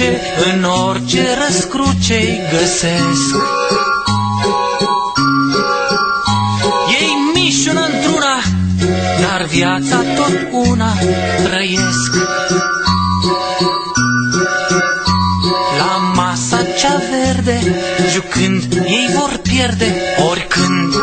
cruce, în orice răscruce-i găsesc. Ei mișună într-una, dar viața tot una trăiesc. La masa cea verde, jucând, ei vor pierde oricând.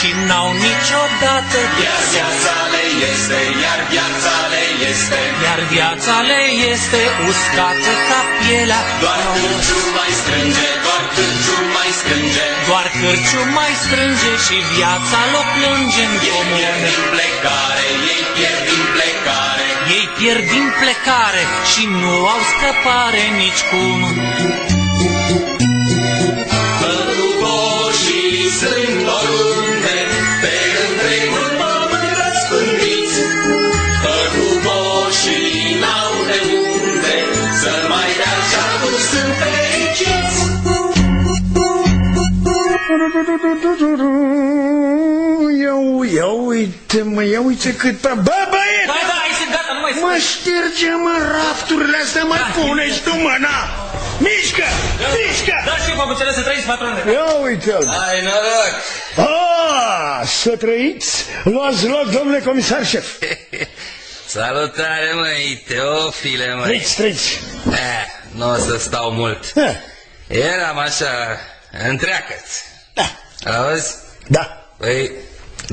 Și n-au niciodată, iar viața le este, iar viața le este, iar viața le este uscată ca pielea. Doar cârciul mai strânge, doar cârciul mai strânge, doar cârciul mai strânge și viața l-o plânge în comun. Ei pierd din plecare, ei pierd din plecare, ei pierd din plecare și nu au scăpare nicicum. Păguboșii sunt oriunde, pe întregul pământ răspândiți. Păguboșii n-au de unde să-l mai dea și atunci sunt fericiți. Ia uite-mă, ia uite cât... Bă, băieți! Da, da, hai să gata, nu mai spune! Mă șterge, mă, rafturile astea, mă, pune-și tu mâna! Mișcă! Mișcă! Da, știu, păcuțele, să trăiți, patrone! Ia uite-l! Ai noroc! Aaa, să trăiți? Luați loc, domnule comisar șef! Salutare, măi, Teofile, măi! Trăiți, trăiți! Nu o să stau mult. Eram așa, întreacă-ți. Da. Auzi? Da. Păi,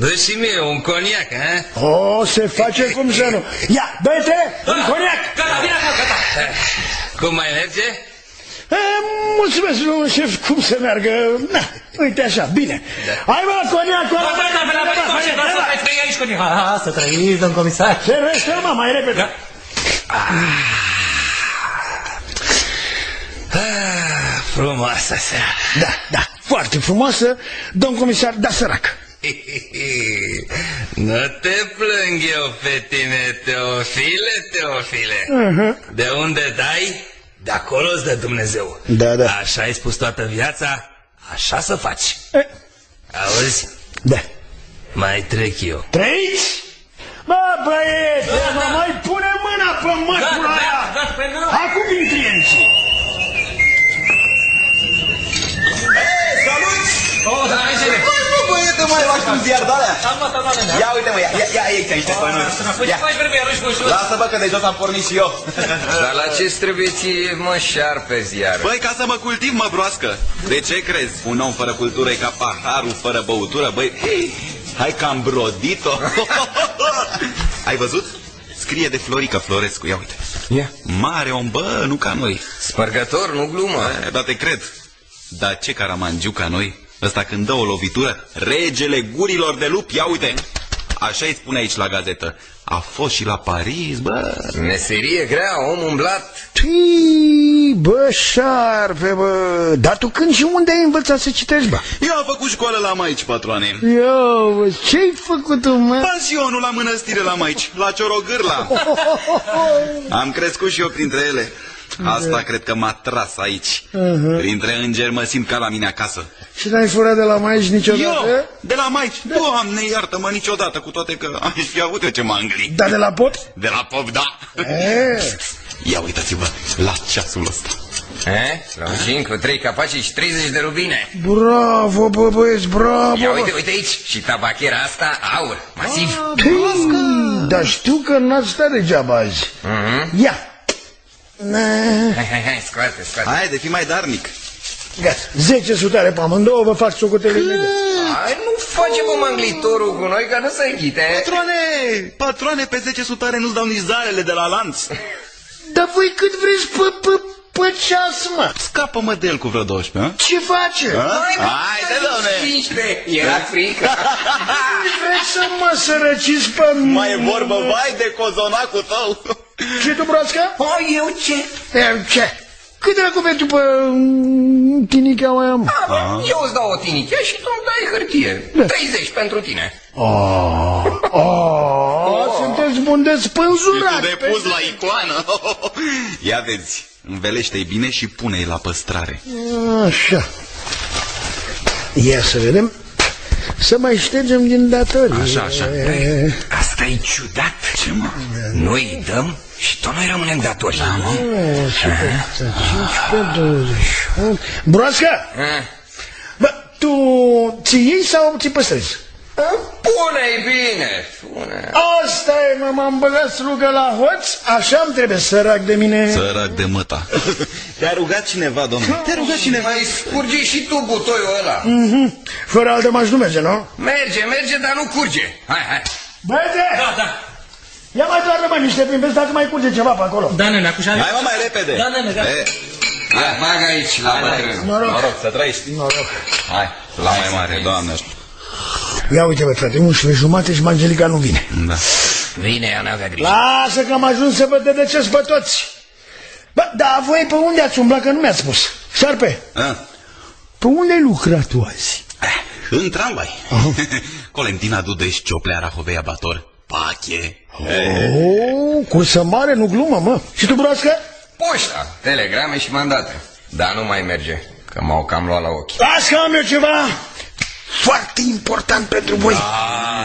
dă și mie un coniac, a? O, se face cum să nu. Ia, dă-te un coniac! Gata, vine acolo, gata! Cum mai merge? Mulțumesc, domnul șef, cum să meargă? Uite așa, bine. Hai, mă, coniacul ăla! Să trăiți, domn comisar! Se răstă, mai repede! Frumoasă seara! Da, da, foarte frumoasă, domn comisar, da sărac! Nu te plâng eu pe tine, Teofile, Teofile. De unde dai, de acolo-ți dă Dumnezeu. Da, da. Așa ai spus toată viața, așa să faci. Auzi? Da. Mai trec eu. Treci? Bă, băieți, mai pune mâna pe mășcula aia. Acum intrienții. Hei, salut! O, da, hai, zile! Nu mai faci un ziar de alea? Ia uite mă, ia aici niște conuți. Lasă-mă că de jos am pornit și eu. Dar la ce-ți trebuie ție mă șarpe ziar? Băi, ca să mă cultiv, mă broască. De ce crezi? Un om fără cultură e ca paharul fără băutură, băi. Hai că am brodit-o. Ai văzut? Scrie de Florica Florescu, ia uite. Mare om, bă, nu ca noi. Spărgător, nu glumă. Da, te cred. Dar ce caramangiu ca noi? Ăsta când dă o lovitură, regele gurilor de lup, ia uite, așa îi spune aici la gazetă. A fost și la Paris, bă. Meserie grea, om umblat. Pii, bă, șarpe, bă. Dar tu când și unde ai învățat să citești, bă? Eu am făcut școală la maici, patroane. Eu, bă, ce-ai făcut, mă? Pansionul la mănăstire la maici, la Ciorogârla. Am crescut și eu printre ele. Asta cred că m-a tras aici. Printre îngeri mă simt ca la mine acasă. Și n-ai furat de la maici niciodată? Eu? De la maici? Doamne, iartă-mă, niciodată, cu toate că aș fi avut eu ce m-a înglit. Dar de la pop? De la pop, da. Ia uitați-vă la ceasul ăsta. Roșin cu 3 capaci și 30 de rubine. Bravo, bă, băieți, bravo. Ia uite, uite aici. Și tabachera asta, aur, masiv. Dar știu că n-ați stat degeaba azi. Ia. Hai, scoate, scoate. Hai, de fi mai darnic. Gata, 10 sutare pe amândouă, vă fac socotele imediat. Hai, nu facem mânglitorul cu noi, că nu se înghite. Patroane, patroane, pe 10 sutare nu-ți dau nici zarele de la lanț. Dar voi cât vreți, Păi ce-ați, mă? Scapă-mă de el cu vreo 12, a? Ce face? Haide, domne! Era frică! Vreți să mă sărăciți pe mine? Mai e vorbă, vai de cozonacul tău! Ce, Dubrovsca? O, eu ce? Eu ce? Cât dracu pentru pe tinica mai am? Eu îți dau o tinică și tu îmi dai hârtie. 30 pentru tine. Sunteți bun de spânzurat. Și tu depus la icoană. Ia vezi, învelește-i bine și pune-i la păstrare. Așa. Ia să vedem. Să mai ștergem din datorii. Așa, așa. Asta-i ciudat. Ce, mă? Noi dăm și tot noi rămânem datori. Da, mă? 5 pe 28. Broasca! Bă, tu ți iei sau ți păstrezi? Pune-i bine, spune. Asta e, mă, m-am băgat slugă la hoț, așa-mi trebuie, sărac de mine. Sărac de măta. Te-a rugat cineva, domnule. Te-a rugat cineva. Mai scurge și tu butoiul ăla. Fără altă maș nu merge, nu? Merge, merge, dar nu curge. Hai, hai. Băiețe! Da, da. Ia mai doar rămâi niște prin vezi dacă mai curge ceva pe acolo. Da, nene, acuși. Hai, mă, mai repede. Da, nene, da. Hai, bagă aici, la bătrânul. Noroc, să trăiești. Noroc. Hai, la mai mare, doamne. Ia uite, bă, frate, 11:30 și Angelica nu vine. Da. Vine, Ana, avea grijă. Lasă că am ajuns să vă dedecesc pe toți. Bă, dar voi pe unde ați umblat, că nu mi-ați spus? Șarpe, pe unde ai lucrat tu azi? În tramvai. Colentina Dudeș, Cioplea, Rahovei, Abator, Pache. Cursă mare, nu glumă, mă. Și tu, Broască? Poșta, telegrame și mandate. Dar nu mai merge, că m-au cam luat la ochi. Las că am eu ceva foarte important pentru voi.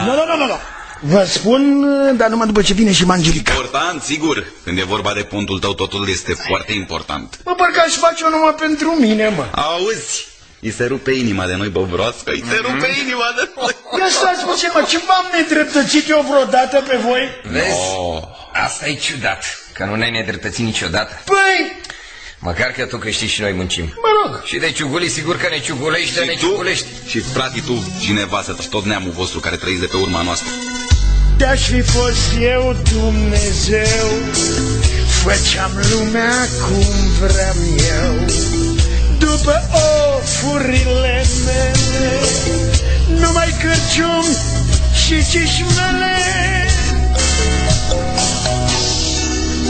Nu, nu, nu, vă spun, dar numai după ce vine și Angelica. Important, sigur. Când e vorba de pontul tău, totul este foarte important. Mă, parcă aș face-o numai pentru mine, mă. Auzi, îi se rupe inima de noi, bă, Broască. Îi se rupe inima de noi. Ia stați puțin, mă, ce v-am nedreptățit eu vreodată pe voi? Vezi? Asta e ciudat, că nu ne-ai nedreptățit niciodată. Păi... Măcar că tu câștigi și noi muncim. Mă rog. Și de ciuguli, sigur că ne ciugulești, dar ne ciugulești. Și fratii tu, cineva, să tot neamul vostru care trăiți de pe urma noastră. De-aș fi fost eu Dumnezeu, făceam lumea cum vreau eu. După ofurile mele, numai cârcium și cișmele.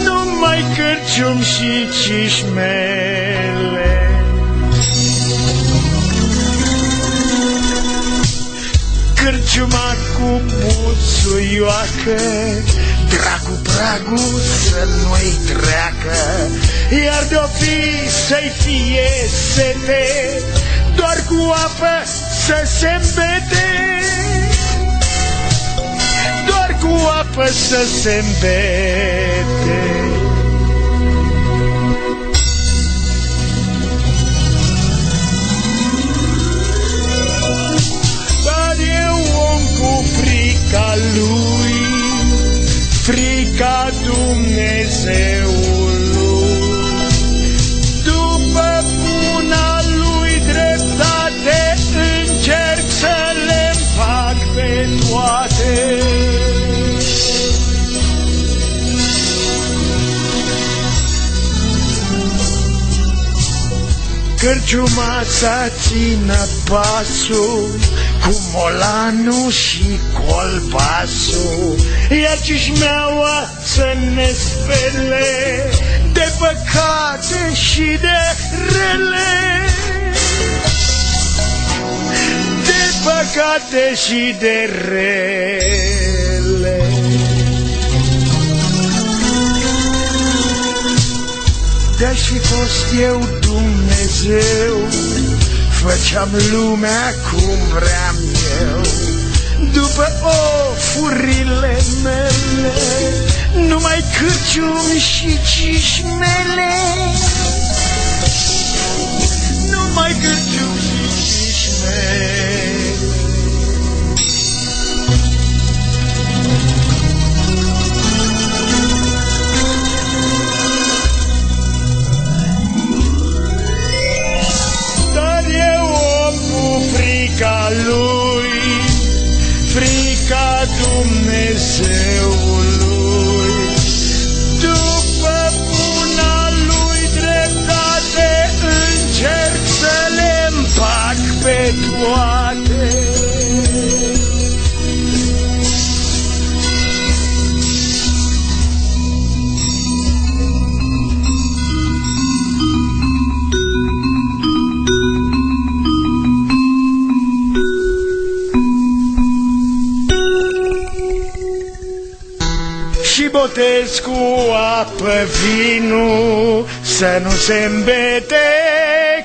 Numai cârcium și cișmele. Cârciuma cu buțuioacă, dracu pragu să nu-i treacă. Iar de-o fi să-i fie sete, doar cu apă să se îmbete. Doar cu apă să se îmbete. Frica lui, frica Dumnezeului, după buna lui dreptate încerc să le împac pe toate. Cârciuma să țină pasul cu molanul și colbasul, iar cișmeaua să ne spele de păcate și de rele. De păcate și de rele. De-aș fi fost eu Dumnezeu, făceam lumea cum vream eu. După ofurile mele, numai cârcium și cișmele. Numai cârcium și cișmele. Frica lui, frica Dumnezeului, după buna lui dreptate. de toate. Și botez cu apă vinul, să nu se îmbete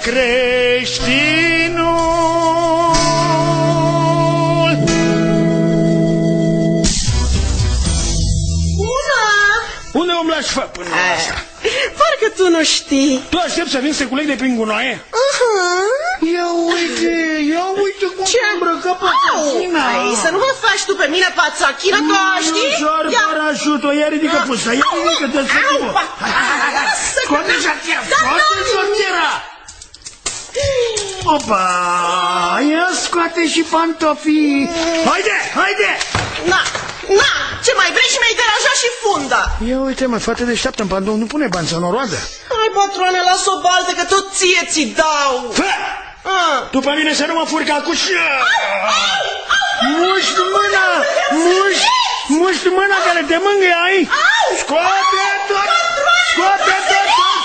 creștinul. Bună! Unde umblași fă până la asta? Parcă tu nu știi. Tu aștept să vin să culeg de prin gunoaie? Ia uite cum te îmbrăcă Pațachina. Hai, să nu mă faci tu pe mine Pațachina, că știi? Ia parașutul, ia ridică pusă, ia ridică de sătibă. Scoate șartia, scoate șartiera. Opa, ia scoate și pantofii. Haide! Na, ce mai vrei și mi-ai deranjat și funda. Ia uite mă, fată deșteaptă în pantof, nu pune bani să n-o roadă. Hai, patroane, las-o baltă, că tot ție ți dau. Fă! Tu pe mine să nu mă furcă cu șia! Muști mâna care te mângâie, ai! Scoate tot pe dos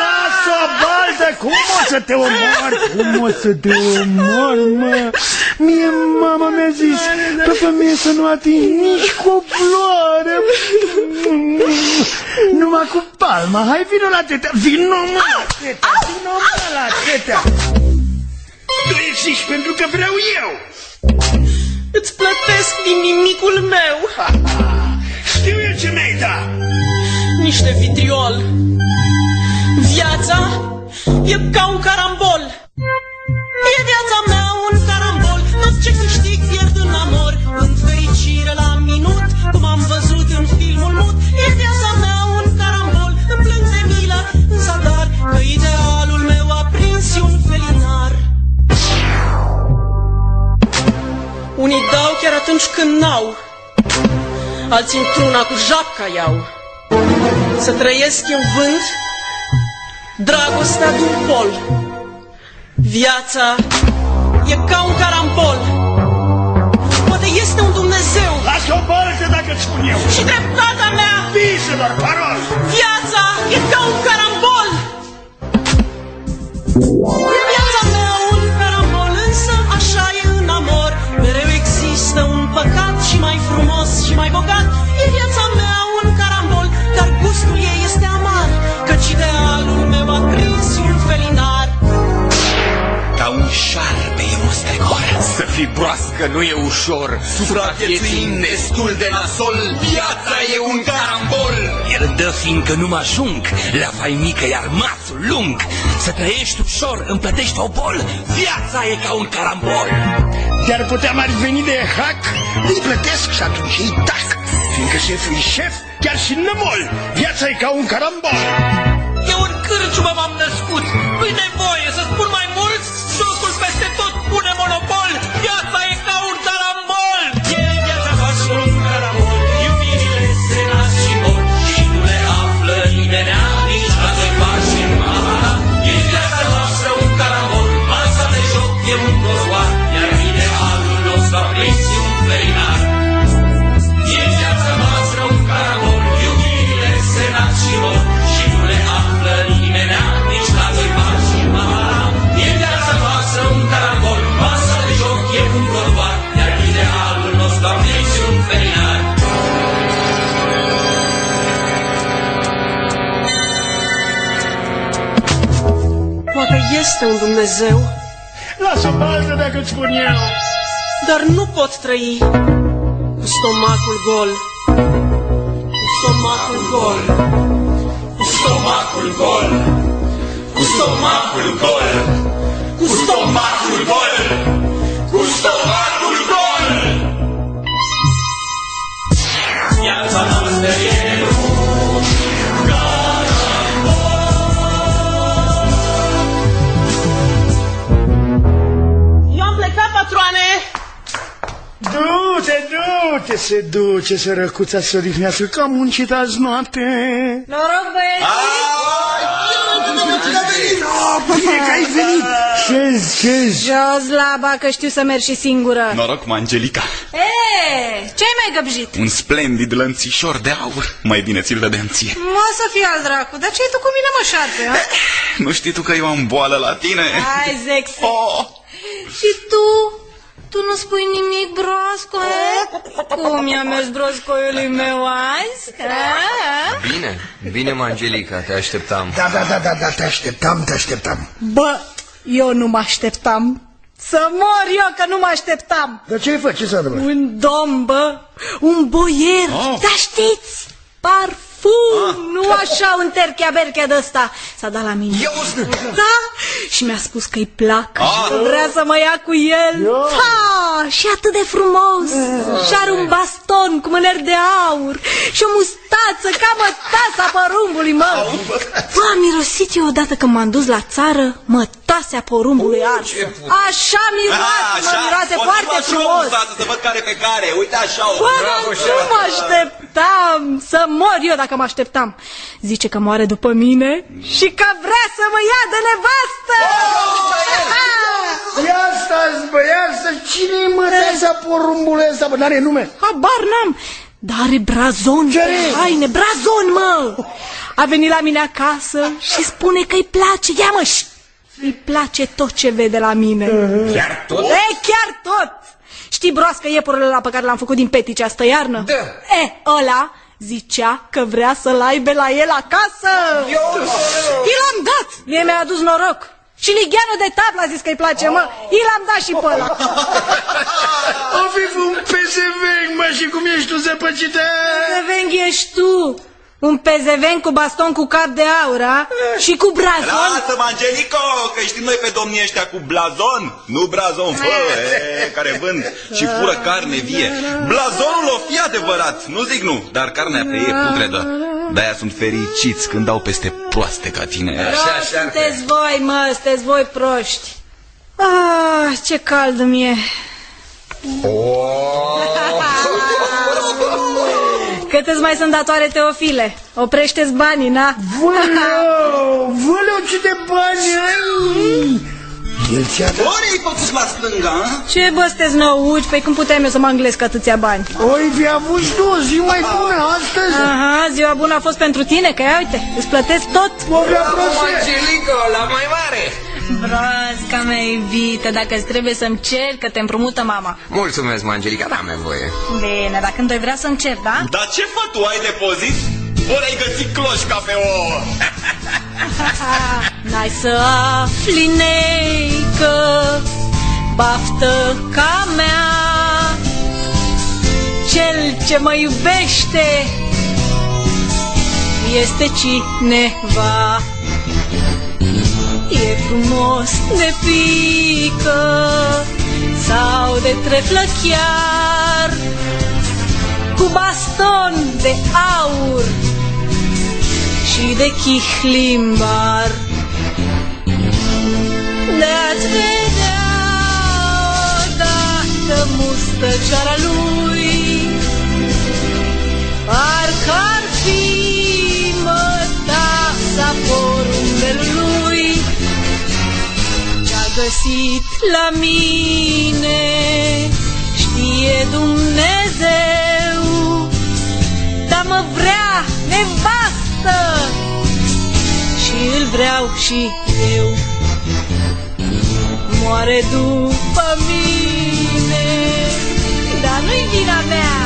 las-o baltă! Cum o să te omor, mă? Mie mama mi-a zis, pe mie să nu atingi nici cu o floare. Numai cu palma. Hai, vino la teta! Tu exiști pentru că vreau eu! Îți plătesc din nimicul meu. Știu eu ce mi-ai dat. Niște vitriol. Viața e ca un carambol. E viața mea un carambol. Tot ce câștig pierd în amor, în fericire la minut, cum am văzut în filmul mut. E viața mea un carambol. Îmi plâng de milă în zadar, că idealul meu a prins un felinar. Unii dau chiar atunci când n-au, alții într-una cu japca iau. Să trăiesc eu vând dragostea de un pol. Viața e ca un carambol. Poate este un Dumnezeu. Lasă-o baltă dacă-ți spun eu. Și dreptatea mea. Viselor, parol. Viața e ca un carambol. E viața mea un carambol, însă așa e în amor. Mereu există un păcat, și mai frumos și mai bogat. E viața mea un carambol, dar gustul ei este amar, căci idealul meu a prins un felinar. Ca un șarpe e un stregor. Să fii broască nu e ușor. Supraviețuim destul de nasol. Viața e un carambol. El dă fiindcă nu mă ajung la faimică, iar mațul lung. Să trăiești ușor, îmi plătești obol. Viața e ca un carambol. Iar puteam ar veni de hack, îi plătesc și atunci îi tac, fiindcă șeful e șef, chiar și nămol. Viața e ca un carambol. Eu în cârciumă m-am născut, nu-i nevoie să spun mai mult. Jocul peste tot pune monopol. Viața e ca un carambol. E viața face un carambol. Iubirile se nasc și mor și nu le află nimenea, nici la doi pași în mahala. E viața noastră un carambol. Masa de joc e un cozoar, iar idealul nostru a prins un felinar. E viața noastră un carambol. Iubirile se nasc și mor și nu le află nimenea, nici la doi pași în mahala. E viața noastră un carambol. Masa de joc e un cozoar, iar idealul nostru a prins un felinar. Poate este un Dumnezeu. Lasă-o baltă dacă-ți spun eu. Dar nu pot trăi cu stomacul gol. Cu stomacul gol. Duce, se duce, sărăcuța, să odihnească, că am muncit azi noapte. Noroc, băieții! Bine că ai venit! Ce-zi? Jos laba, că știu să mergi și singură. Noroc, mă, Angelica. Ce-ai mai găbjit? Un splendid lănțișor de aur. Mai bine ți-l dădeam ție. Mă, să fii al dracu, dar ce-ai tu cu mine, mă, șarpe? Nu știi tu că eu am boală la tine? Hai, Zexe! Și tu... Tu nu spui nimic, Broscoe? Cum i-a mers Broscoiului meu azi? Bine, bine, mă, Angelica, te așteptam. Da, te așteptam. Bă, eu nu mă așteptam. Să mor eu, că nu mă așteptam. Dar ce-ai făcut? Ce s-a întâmplat? Un domn, bă, un boier, dar știți, parfum, nu așa un terchea-berchea de-asta. S-a dat la mine. Da? Și mi-a spus că-i plac și vrea să mă ia cu el. Ha! Și atât de frumos. Și are un baston cu mâneri de aur și o mustață ca mătasa porumbului, mă. Bă, am mirosit eu odată când m-am dus la țară mătasea porumbului arsă. Așa miroase, mă, miroase foarte frumos. Să văd care pe care, uite așa. Bă, nu mă așteptam, să mor eu dacă mă așteptam. Zice că moare după mine și că vrea să mă ia de nevastă. Ia-sta-ți, bă, ia-sta-ți, cine-i mătasa porumbul ăsta, bă, n-are nume? Habar n-am, dar are brazon pe haine, brazon, mă! A venit la mine acasă și spune că-i place, ia mă, îi place tot ce vede la mine. Chiar tot? E, chiar tot! Știi, broască, iepurele ăla pe care l-am făcut din petice asta iarnă? Da! E, ăla... Zicea că vrea să-l aibă la el acasă. I l-am dat. Mie mi-a adus noroc. Și ligheanul de tabla a zis că-i place, mă. I l-am dat și pe ăla. O fi un pezeveng, mă, și cum ești tu zăpăcită? Pezeveng ești tu. Un pezeven cu baston cu cap de aur, și cu brazon. Lasă-mă, Angelico, că știm noi pe domnii ăștia cu blazon, nu brazon, care vând și fură carne vie. Blazonul o fi adevărat, nu zic nu, dar carnea pe ei e putredă. De-aia sunt fericiți când dau peste proaste ca tine. Așa. Sunteți voi, mă, sunteți voi proști. Ah, ce cald îmi e. Cât îți mai sunt datoare, Teofile? Oprește-ți banii, na? Văleu, ce de bani ai! El ți-a dat... Ori-i totuși la stânga, a? Ce bă, sunteți năuci? Păi cum puteam eu să mă înglesc atâția bani? Ori fi avut și tu, zi mai bună astăzi! Aha, ziua bună a fost pentru tine, că ia uite, îți plătesc tot! Bravo, Angelico, la mai mare! Broasca mea iubită, dacă-ți trebuie să-mi ceri, că te împrumută mama. Mulțumesc, mă, Angelica, n-am nevoie. Bine, dar când o-i vrea să-mi ceri, da? Dar ce fă tu, ai depozit? Ori ai găsit cloșca pe ouă. N-ai să afli, neică, baftă ca mea, cel ce mă iubește este cineva. E frumos de pică sau de treflă chiar, cu baston de aur și de chihlimbar. De-ați vedea odată mustăcioara lui, parcă ar fi mătasa porumbelului. Găsit la mine, știe Dumnezeu, dar mă vrea nevastă și îl vreau și eu. Moare după mine, dar nu-i vina mea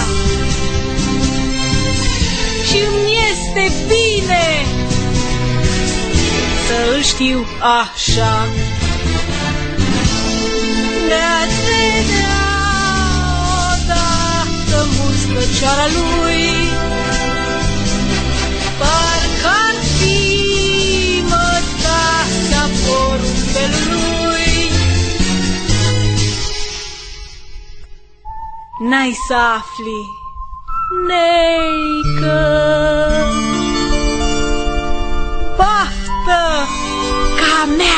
și îmi este bine să îl știu așa. De-ați vedea odată mustăcioara lui, parcă-ar fi mătasa porumbelului. N-ai să afli, neică, baftă ca mea,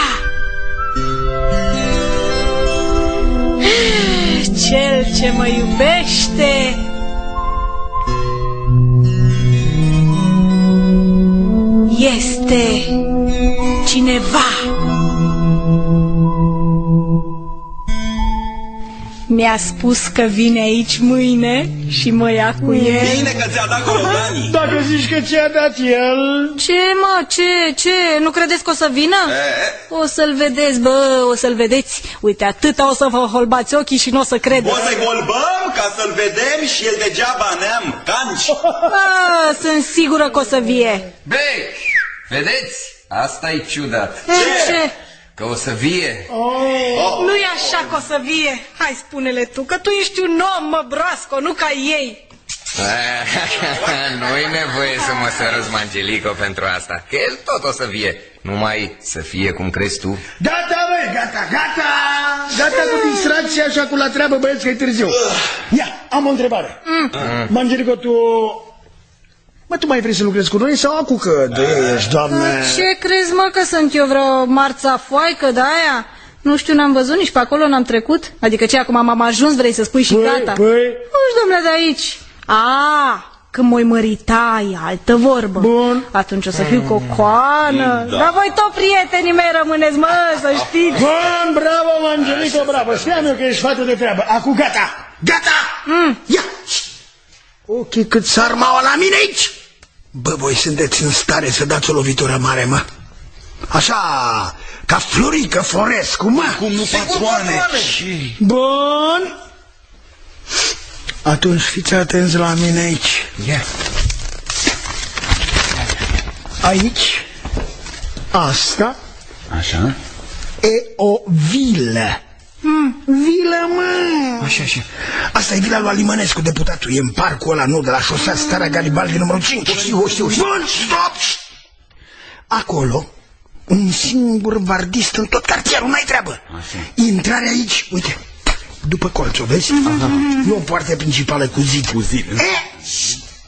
cel ce mă iubește cineva. Mi-a spus că vine aici mâine și mă ia cu el. Bine că ți-a dat colobanii. Dacă zici că ți-a dat el... Ce, mă, ce? Nu credeți că o să vină? O să-l vedeți, bă, o să-l vedeți. Uite, atâta o să vă holbați ochii și nu o să credeți. O să-i holbăm ca să-l vedem și el degeaba ne-am canci. Bă, sunt sigură că o să vie. Bei, vedeți? Asta e ciudat. Ce? Că o să vie. Nu-i așa că o să vie. Hai, spune-le tu, că tu ești un om, mă, Brasco, nu ca ei. Nu-i nevoie să mă sărăți, Angelico, pentru asta, că el tot o să vie. Numai să fie cum crezi tu. Gata, băi, gata. Gata cu distracția așa cu la treabă, băieți, că-i târziu. Ia, am o întrebare. Angelico, tu... Mă, tu mai vrei să lucrezi cu noi sau acu că de ești, doamne? Ce crezi, mă, că sunt eu vreo marța foaică de aia? Nu știu, n-am văzut nici pe acolo, n-am trecut. Adică ce, acum am ajuns, vrei să spui și gata? Nu-și, domnule, de aici. Când mă-i mărita, e altă vorbă. Bun. Atunci o să fiu cocoană. Dar voi tot prietenii mei rămâneți, mă, să știți. Bun, bravo, Angelico, bravo. Știam eu că ești fată de treabă. Acu gata, gata! Ia! Ochii cât sarmaua la mine aici! Bă, voi sunteți în stare să dați o lovitură mare, mă? Așa, ca Florica Florescu, mă? Cum nu, patroane? Bun! Atunci fiți atenți la mine aici. Aici, asta, așa, e o vilă. Vila, mă! Așa. Asta e vila lui Limănescu, deputatul. E în parcul ăla, nu, de la șosea Starea Garibaldi numărul 5. Știu. Bun, stop! Acolo, un singur vardist în tot cartierul, n-ai treabă. Intrarea aici, uite, după colț, o vezi? Nu o poartă principală cu zid.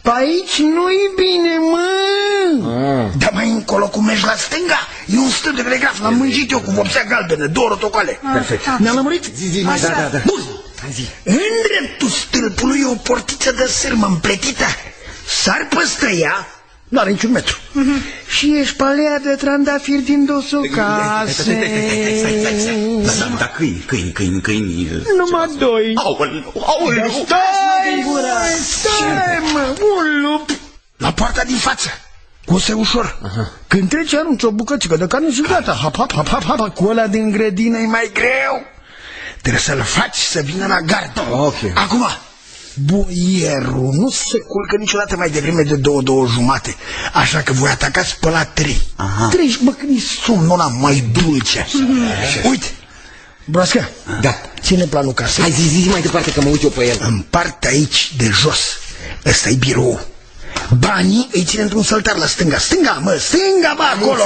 Pe aici nu-i bine, mă! Dar mai încolo, cum mergi la stânga, e un stâlp de telegraf, l-am mânjit eu cu vopsea galbenă, două rotocoale. Perfect. Ne-a lămurit? Zi, da. Bun! În dreptul stâlpului e o portiță de sârmă împletită. Sar păstă ea, nu are niciun metru. Și ești pe alea de trandafir din dosul casei. Stai, dar câini... Numai doi. Aoleu! Stai, mă, un lup! La poarta din față, cu se ușor. Când trece, arunci o bucățică de carne și gata. Hap, cu ăla din grădină e mai greu. Trebuie să-l faci să vină la gardă. Acum... Boierul nu se culcă niciodată mai devreme de 2, 2:30. Așa că voi atacați pe la 3. 3, bă, când e somnul ăla mai dulce. Uite, Broasca, ține planul casei. Hai, zi mai departe că mă uit eu pe el. Împart aici de jos. Ăsta-i birou. Banii îi ține într-un săltar la stânga. Stânga, bă, acolo.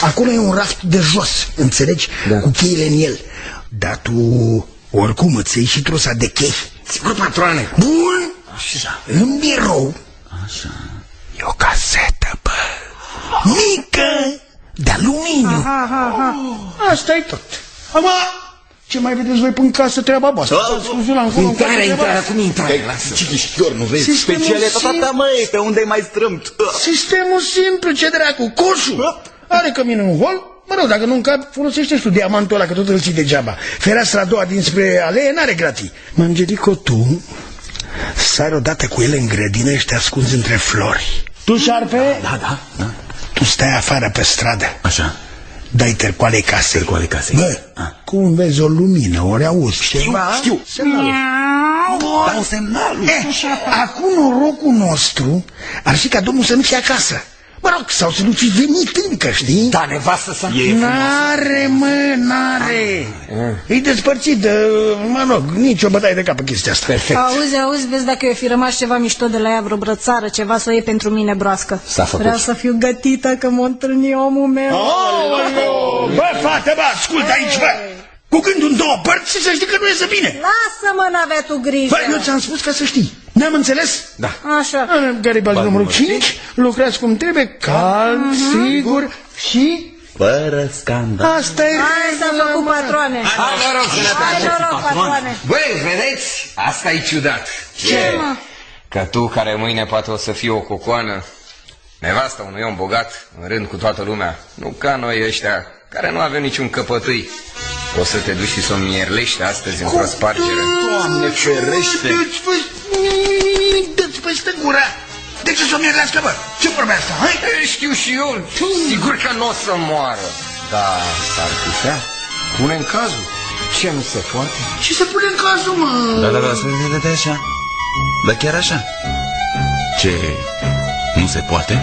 Acolo e un raft de jos, înțelegi? Cu cheile în el. Dar tu, oricum, îți iei și trusa de chei. Sigur, patroane. Bun. În birou e o casetă, bă. Mică, de aluminiu. Asta-i tot. Acum, ce mai vedeți voi până în casă, treaba voastră? Intrarea, cum e intrarea? Citiștior, nu vezi? Speciale, tata, măi, pe unde-i mai strâmt? Sistemul simplu, ce dracu, coșul. Are cămin în hol. Mă rog, dacă nu încap, folosește-și tu diamantul ăla, că tot îl ții degeaba. Fereastra a doua dinspre alee n-are gratii. Angelico, tu sari odată cu ele în grădină, ești ascuns între flori. Tu, șarpe? Da. Tu stai afară pe stradă. Așa. Dai târcoalei casei. Bă, cum vezi o lumină, ori auzi ceva? Știu. Dau semnalul. Acum norocul nostru ar fi ca domnul să nu fie acasă. Mă rog, sau să nu fi venit încă, știi? Da, nevastă să... N-are, mă, n-are. E despărțit de, mă rog, nici o bătaie de cap în chestia asta. Perfect. Auzi, vezi dacă eu fi rămas ceva mișto de la ea, vreo brățară, ceva să o iei pentru mine, Broască. S-a făcut. Vreau să fiu gătită, că m-o întâlni omul meu. Bă, fată, bă, ascultă aici, bă! Cu gândul în două părți, să știi că nu e să bine. Lasă-mă, n-avea tu grijă. Bă, eu ți-am spus ca să știi. Ne-am înțeles? Da. Așa. Garibaldi numărul 5, lucrați cum trebuie, calm, sigur și... fără scandal. Asta e... Hai să vă cu patroane. Hai, noroc, patroane. Băi, vedeți? Asta e ciudat. Ce? Că tu, care mâine poate o să fii o cocoană, nevasta unui om bogat, în rând cu toată lumea, nu ca noi ăștia, care nu avem niciun căpătâi. O să te duci și să o mierlești astăzi în prospargere. Doamne ferește! Dă-ți peste gura! De ce să o mierlească, bă? Ce vorbea asta, hai? Știu și eu, sigur că nu o să moară. Dar s-ar putea? Pune-n cazul. Ce nu se poate? Ce se pune în cazul, mă? Da, să-mi de așa. Da, chiar așa. Ce... nu se poate?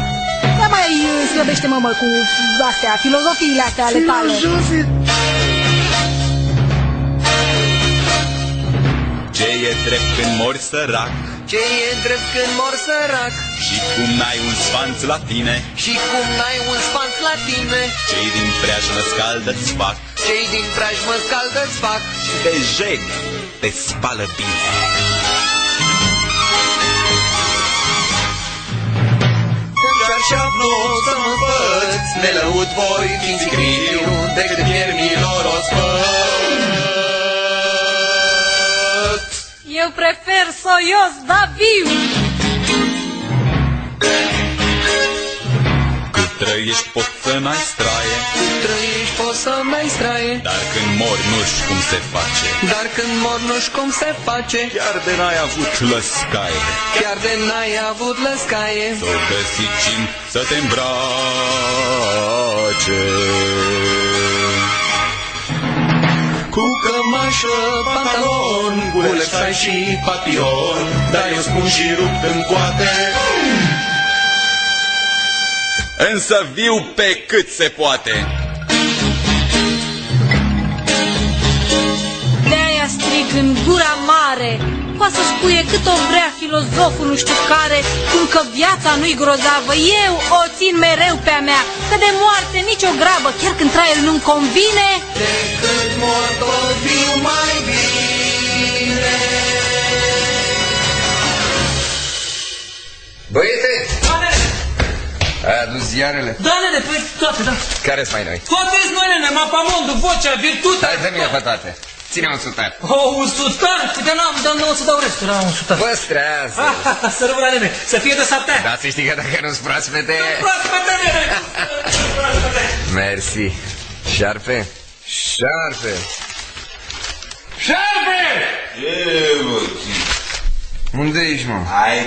Da, mai slăbește-mă, mă, cu astea, filozofiile astea ale tale. Filozofii... Ce e drept când mori sărac? Ce e drept când mor sărac? Și cum n-ai un sfanț la tine? Și cum n-ai un sfanț la tine? Cei din preajmă scaldă-ți fac? Cei din preajmă scaldă-ți fac? Și te jeg, te spală bine. Chiar nu o să mă învăț, ne lăud voi fiind scriu, decât miermilor o sfăt. Eu prefer soios, da viu! Cât trăiești poți să n-ai straie, cât trăiești poți să n-ai straie, dar când mori nu știu cum se face, dar când mori nu știu cum se face. Chiar de n-ai avut lăscaie, chiar de n-ai avut lăscaie, s-o găsi cine să te îmbrace. Cu cămașă, pantalon, guleștai și papion, dar eu spun și rupt în coate. Însă viu pe cât se poate. De-aia strig în gura mare, poate să spuie cât o vrea filozoful nu știu care, cum că viața nu-i grozavă, eu o țin mereu pe-a mea, că de moarte nicio grabă, chiar când traiul nu-mi convine. Decât mor tot viu mai bine. Băiete! Ai adus ziarele? Da, nene, păi toate, da. Care-s mai noi? Toate-s noi, nene, Mapamondul, Vocea, Virtutea. Hai, dă-mi-o pe toate. Ține 100. O, 100? Uite, n-am, dar nu o să dau restul, n-am 100. Păstrează. Să rămână, nene, să fie de saptea. Da, să știi că dacă nu-s proaspete... Nu-s proaspete, nene! Mersi. Șarpe? Șarpe! Șarpe! Ce, bă, unde ești, mă? Hai...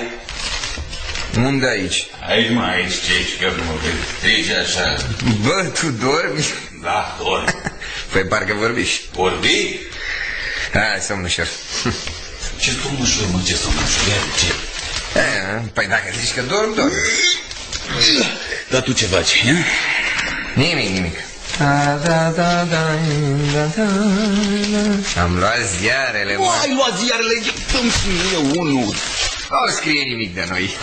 unde aici? Aici, mă, aici, ce-aici, că mă vezi așa. Bă, tu dormi? Da, dormi. Păi parcă vorbiși. Vorbi? Hai, somnușor. Ce somnușor, mă, ce somnușor, iar ce? Păi dacă zici că dormi, dormi. Dar tu ce faci, hă? Nimic, nimic. Am luat ziarele, mă. Ai luat ziarele, dă-mi și mie unul. Nu scrie nimic de noi.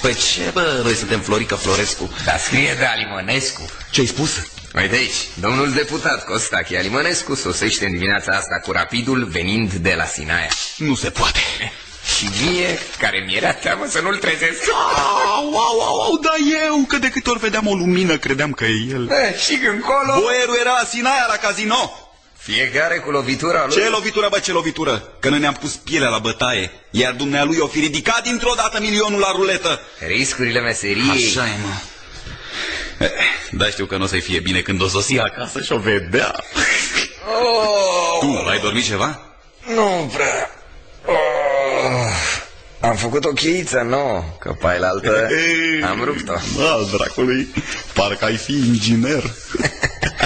Păi ce, bă, noi suntem Florica Florescu. Dar scrie de Alimănescu. Ce-ai spus? Uite aici, domnul deputat Costache Alimănescu sosește în dimineața asta cu rapidul venind de la Sinaia. Nu se poate. Și mie, care mi era teamă să nu-l trezesc. Au, da eu, că de câte ori vedeam o lumină, credeam că e el. Și când colo... boierul era la Sinaia, la casino. Fiecare cu lovitura lui. Ce lovitură, bă, ce lovitură? Că noi ne-am pus pielea la bătaie, iar dumnealui o fi ridicat dintr-o dată milionul la ruletă. Riscurile meseriei. Așa e, mă. Dar știu că nu o să-i fie bine când o sosi acasă și o vedea. Oh. Tu, ai dormit ceva? Nu prea. Oh. Am făcut o cheiță nouă, că pe ailaltă am rupt-o. Da, dracului, parcă ai fi inginer.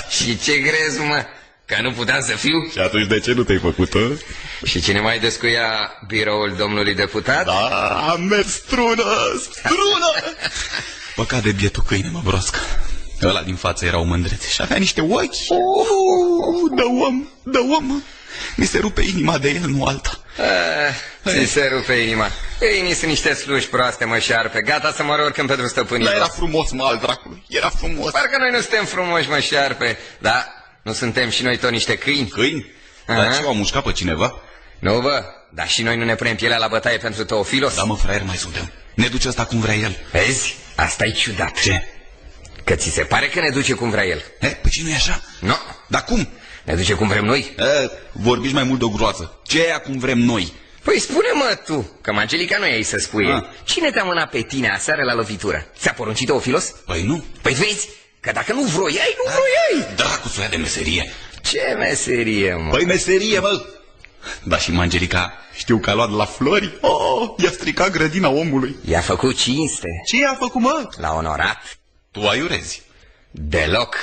Și ce crezi, mă? Că nu puteam să fiu? Și atunci de ce nu te-ai făcut-o? Și cine mai descuia biroul domnului deputat? Da, am mers strună! Păcat de bietul câine, mă, Broscă. Ăla din față era o mândrețe și avea niște ochi. Dă om! Mi se rupe inima de el, nu alta. Ți se rupe inima. Ei, sunt niște sluși proaste, mă, Șarpe. Gata să mă rog când pentru stăpânii. Dar era frumos, mă, al dracului. Era frumos. Parcă noi nu suntem frumoși, mă, Șarpe. Da. Nu suntem și noi tot niște câini? Câini? Dar ce, o mușcat pe cineva? Nu, bă, dar și noi nu ne punem pielea la bătaie pentru Teofilos? Da, mă, fraier, mai suntem. Ne duce asta cum vrea el. Vezi? Asta-i ciudat. Ce? Că ți se pare că ne duce cum vrea el. Păi și nu e așa? Nu. Dar cum? Ne duce cum vrem noi? Vorbiți mai mult de o groază. Ce e cum vrem noi? Păi spune-mă tu, că Angelica nu e să spui. Cine te-a mânat pe tine aseară la lovitură? Ți-a poruncit-o Ofilos? Păi nu. Păi vezi, că dacă nu vroiai, nu vroiai. Dracu să ia de meserie. Ce meserie, mă? Păi meserie, mă. Dar și Angelica, știu că a luat la Flori. Oh, i-a stricat grădina omului. I-a făcut cinste. Ce i-a făcut, mă? L-a onorat. Tu ai urezi? Deloc.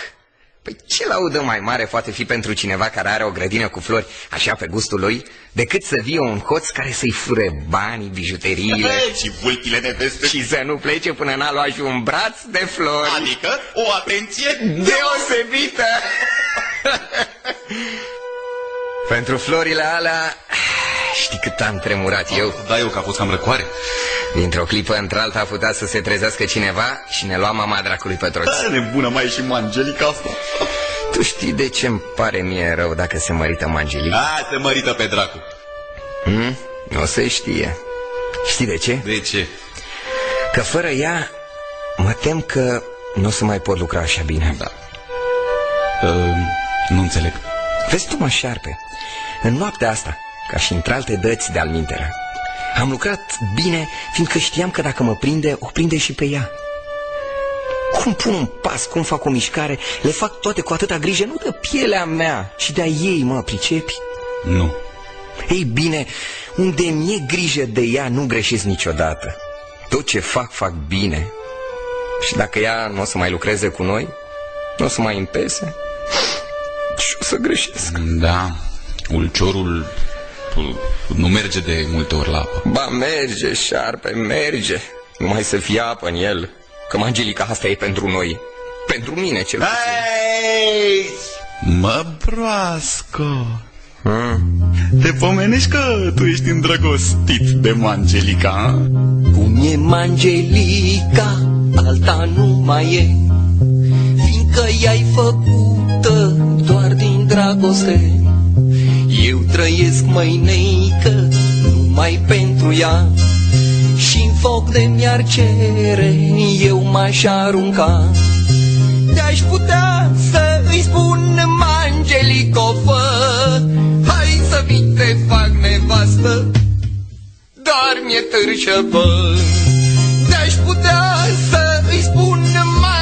Păi ce laudă mai mare poate fi pentru cineva care are o grădină cu flori așa pe gustul lui, decât să vie un hoț care să-i fure banii, bijuteriile și vultile de veste și să nu plece până n-a luat și un braț de flori. Adică o atenție deosebită. Pentru florile alea, știi cât am tremurat eu? Da, eu că a fost cam răcoare. Dintr-o clipă într-alta a putea să se trezească cineva și ne lua mama dracului pe troți. Da, nebună mai e și Angelica asta. Tu știi de ce îmi pare mie rău dacă se mărită Angelica? Da, se mărită pe dracu. O să știe. Știi de ce? De ce? Că fără ea mă tem că nu o să mai pot lucra așa bine. Da. Nu înțeleg. Vezi tu, mă, șarpe, în noaptea asta, ca și într-alte dăți de alminteră, am lucrat bine, fiindcă știam că dacă mă prinde, o prinde și pe ea. Cum pun un pas, cum fac o mișcare, le fac toate cu atâta grijă, nu de pielea mea, ci de-a ei, mă, pricepi? Nu. Ei bine, unde mi-e grijă de ea, nu greșesc niciodată. Tot ce fac, fac bine. Și dacă ea nu o să mai lucreze cu noi, nu o să mai împese, și o să greșesc. Da, ulciorul nu merge de multe ori la apă. Ba merge, șarpe, merge. Numai să fie apă în el. Că Angelica asta e pentru noi. Pentru mine cel puțin. Mă, broasco, te pomenești că tu ești îndrăgostit de Angelica? Cum e Angelica, alta nu mai e, fiindcă i-ai făcută doar din dragoste. Eu trăiesc, măineică, numai pentru ea, și în foc de mi-ar cere, eu m-aș arunca. De-aș putea să îi spun, Angelicofă, hai să vii, te fac nevastă, dar mi-e târșăvă. De-aș putea să îi spun,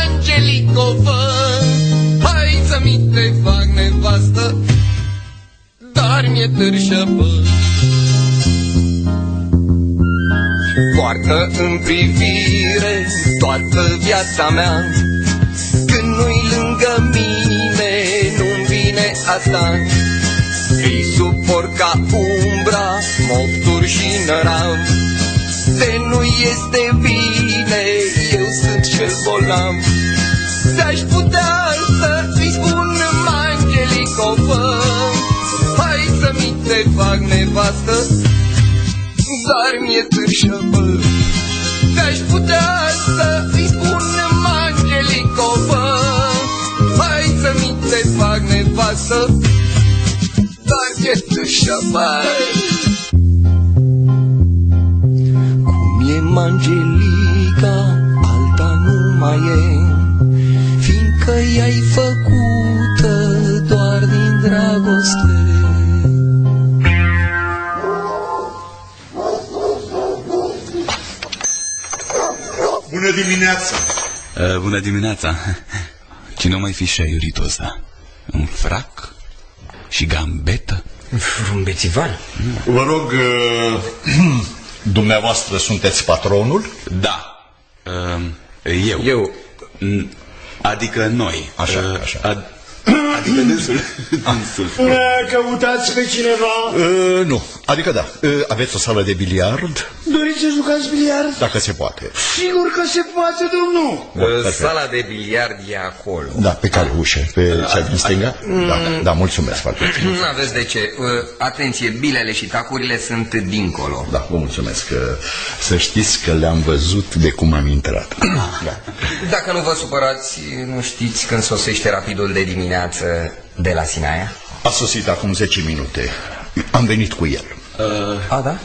Angelicofă, hai să vii, te fac nevastă, dar mi-e târșăvă. Poartă în privire toată viața mea, când nu-i lângă mine, nu-mi vine asta. Îi suport ca umbra, mofturi și nărav, de nu este bine, eu sunt cel bolnav. De-aș putea să-ți spun, Angelicofă, hai să mi te fac nevastă, dar mi-e târșăvă. De-aș putea să-i spun, Angelicofă, hai să mi te fac nevastă, dar mi-e târșăvă. Cum e Angelica, alta nu mai e, fiindcă i-ai făcută doar din dragoste. Bună dimineața! Bună dimineața! Cine o mai fi șaiuritul ăsta? Un frac și gambetă? Un bețivan? Vă rog, dumneavoastră sunteți patronul? Da, eu. Eu. Adică noi. Așa, așa. Adică dânsul. Căutați pe cineva? Nu, adică da. Aveți o sală de biliard? Doriți să jucați biliard? Dacă se poate. Sigur că se poate, domnul. Sala de biliard e acolo. Da, pe care ușă? Pe cea din stânga? Da, mulțumesc foarte mult. Nu aveți de ce. Atenție, bilele și tacurile sunt dincolo. Da, vă mulțumesc. Să știți că le-am văzut de cum am intrat. Dacă nu vă supărați, nu știți când sosește rapidul de dimineață de la Sinaia? A sosit acum 10 minute. Am venit cu el. A, da?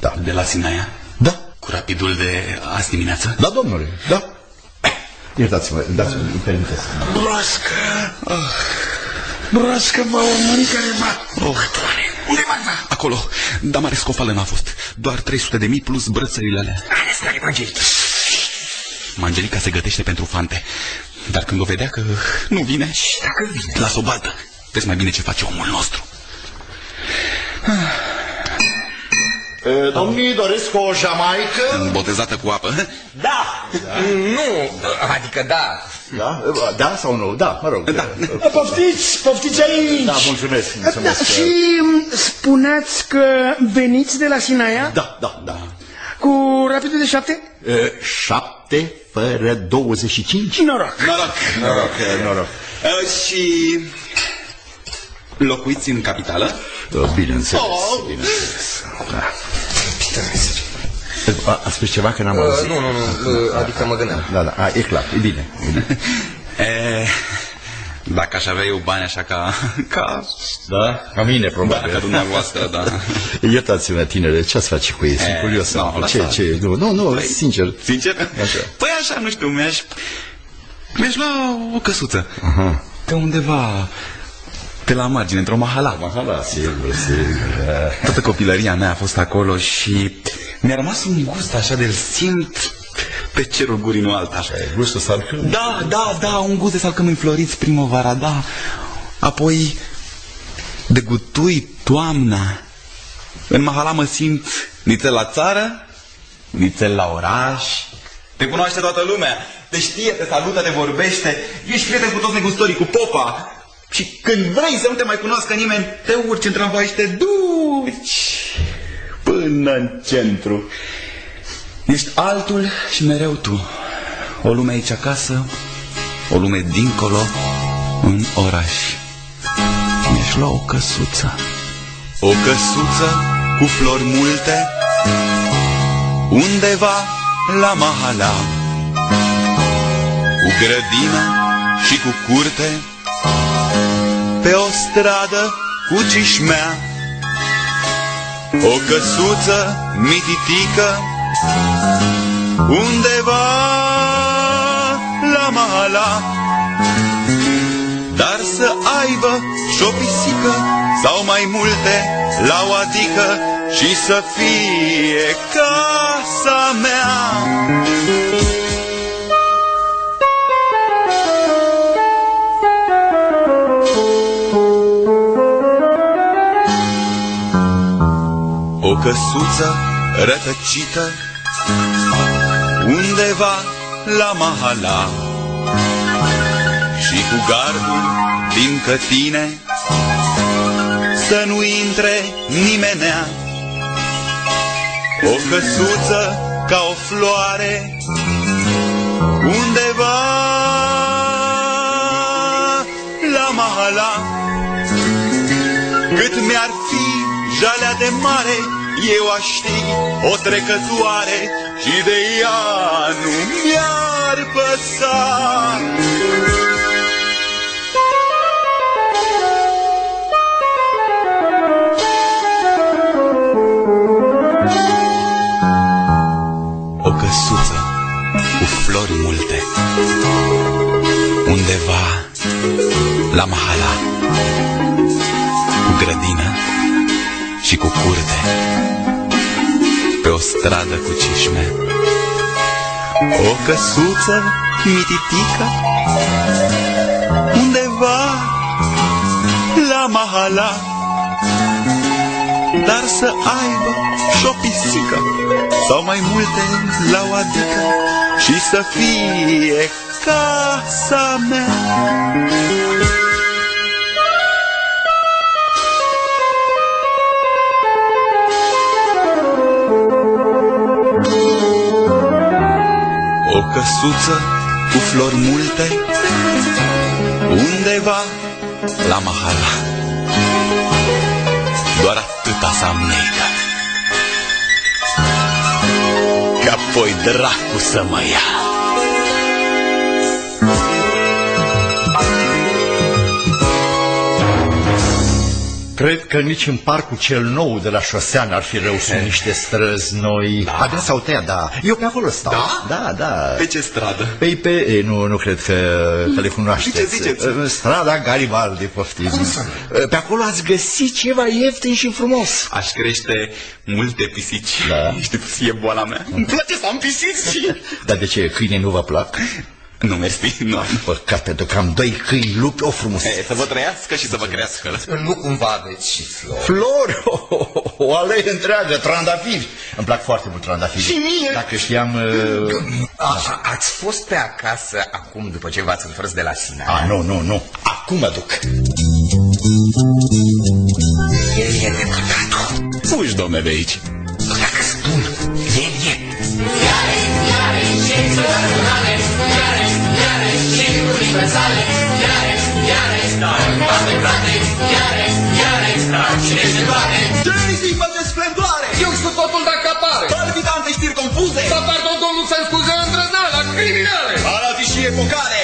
Da. De la Sinaia? Da. Cu rapidul de azi dimineață? Da, domnule, da. Iertați-mă, dați-mă, permiteți. Broască! Broască, m-a urmărit careva! Unde m-a Acolo, dar mare scofală n-a fost. Doar 300.000 plus brățările alea. Ales Evangelica. Evangelica se gătește pentru fante. Dar când o vedea că nu vine... Și dacă vine... Las o baltă. Vezi mai bine ce face omul nostru. Domnii doresc o jamaică? Botezată cu apă? Da! Nu, adică da. Da? Da sau nu? Da, mă rog. Poftiți, poftiți aici! Da, mulțumesc, mulțumesc. Și spuneați că veniți de la Sinaia? Da, da, da. Cu rapidul de 7? 7 fără 25? Noroc! Noroc, noroc, noroc. Și... locuiți în capitală? Bineînțeles, bineînțeles. A spus ceva că n-am auzit. Nu, nu, nu, adică mă gândeam. Da, da, e clar, e bine. Dacă aș avea eu bani așa ca... Da? Ca mine, probabil. Da, ca dumneavoastră, da. Iertați-mă, tinere, ce-ați face cu ei? Sunt curios. Nu, nu, sincer. Sincer? Păi așa, nu știu, mi-aș lua o căsuță. Pe undeva... pe la margine, într-o mahala. Mahala, sigur, sigur. Toată copilăria mea a fost acolo și mi-a rămas un gust așa de-l simt pe cerul gurii nu alta. Așa e, gustul salcâmii. Da, da, da, un gust de salcâmi înfloriți primăvara, da. Apoi de gutui toamna. În mahala mă simt nițel la țară, nițel la oraș. Te cunoaște toată lumea, te știe, te salută, te vorbește. Ești prieten cu toți negustorii, cu popa. Și când vrei să nu te mai cunoască nimeni, te urci în tramvai și te duci până în centru. Ești altul și mereu tu. O lume aici acasă, o lume dincolo, în oraș. Mi-aș lua o căsuță. O căsuță cu flori multe, undeva la mahala, cu grădină și cu curte, pe o stradă cu cișmea. O căsuță mititică, undeva la mahala, dar să aibă și o pisică sau mai multe la o adică, și să fie casa mea. O căsuță rătăcită, undeva la mahala, și cu gardul din cătine, să nu intre nimenea. O căsuță ca o floare, undeva la mahala. Cât mi-ar fi jalea de mare, eu aș ști o trecătoare și de ea nu mi-ar păsa. O căsuță cu flori multe, undeva la mahala, cu grădină și cu curte, pe o stradă cu cișme. O căsuță mititică, undeva la mahala, dar să aibă și o pisică sau mai multe la o adică, și să fie casa mea. O căsuță cu flori multe, undeva la mahala. Doar atâta să am neică, că apoi dracu să mă ia. Cred că nici în parcul cel nou de la șosea n-ar fi rău sunt niște străzi noi. Da. Abia s-au tăiat, da. Eu pe acolo stau. Da? Da, da. Pe ce stradă? Pe nu cred că le cunoașteți. Ce ziceți? Strada Garibaldi, poftiți. Pe acolo ați găsit ceva ieftin și frumos. Aș crește multe pisici. Da. Știi, e boala mea. Îmi place să am pisici. Dar de ce? Câine nu vă plac? Nu, mersi, nu am. Păcat, pentru că am doi câini lupi, o frumusețe. Să vă trăiască și să vă crească. Nu cumva aveți și flori? Flori? O aleie întreagă, trandafiri. Îmi plac foarte mult trandafiri. Și mie. Dacă știam... Ați fost pe acasă acum, după ce v-ați înfrâns de la Sinaia? A, nu, nu, nu. Acum mă duc. El e deputatul. Fugi, domne, de aici. Dacă spun, el e. Iare, iare, ce-i să-l Universale, iare, iare, stai, bate, frate, iare, iare, stai, cine se bate? Genii-i face splendoare, eu sunt totul dacă apare. Palpitante știri confuze, dar pardon, domnul, să-mi scuze îndrăzneala, criminale. Arati și epocale.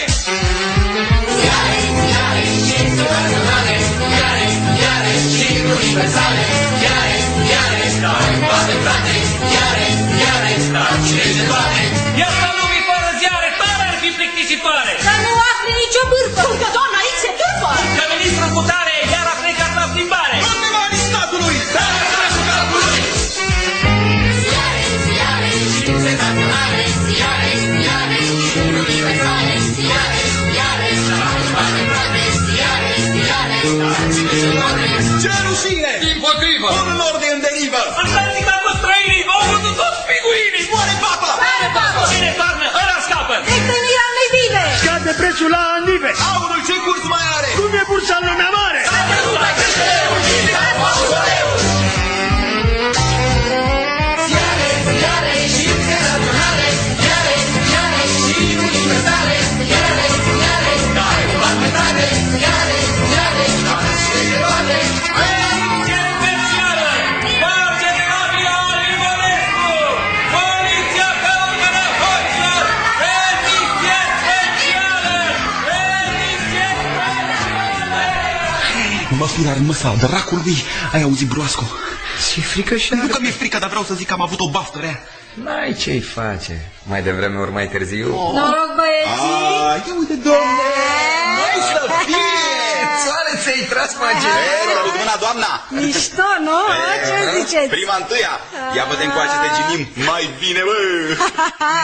Iare, iare, cine se bate, iare, iare, cine universale, iare, iare, stai, bate, frate, iare, iare, stai, cine se bate? Iată lumii fără ziare, tare ar fi plictisitoare. Nici o bârfă! Că doamna X e bârfă! Că ministrul cu tare iar a plecat la plimbare! Toate manii statului! Dar a plecat capului! Ziare, ziare, senzaționale! Ziare, ziare, universale! Ziare, ziare, bate, frate! Ziare, ziare, cine se moare? Ce rușine! Dimpotrivă! Un nord în derivă! În Zanzibar cu străinii! Au văzut toți piguinii! Moare papa! Moare papa! Cine toarnă, ăla scapă! Extenia nu-i bine! Scade prețul la anive! Aurul ce curs mai are? Cum e bursa în lumea mare? S-a văzut la creștereu! Indicat moșuleu! Ziare, ziare și senzaționale! Ziare, ziare și universale! Ziare, ziare, dar cu bate tare! Ziare, ziare, dar și se bate! Mă, firar, măsa dracului, ai auzit, broasco? Ce frică și nu că mi-e frică, dar vreau să zic că am avut o baftă rea. N-ai ce-i face. Mai devreme, ori mai târziu. Noroc, băieții! Ia uite, domne! Mai să fie! Țoare ți-ai tras, mage! Mă, mâna, doamna! Mișto, nu? Ce ziceți? Prima întâia! Ia vedem cu aceste ginim! Mai bine, bă!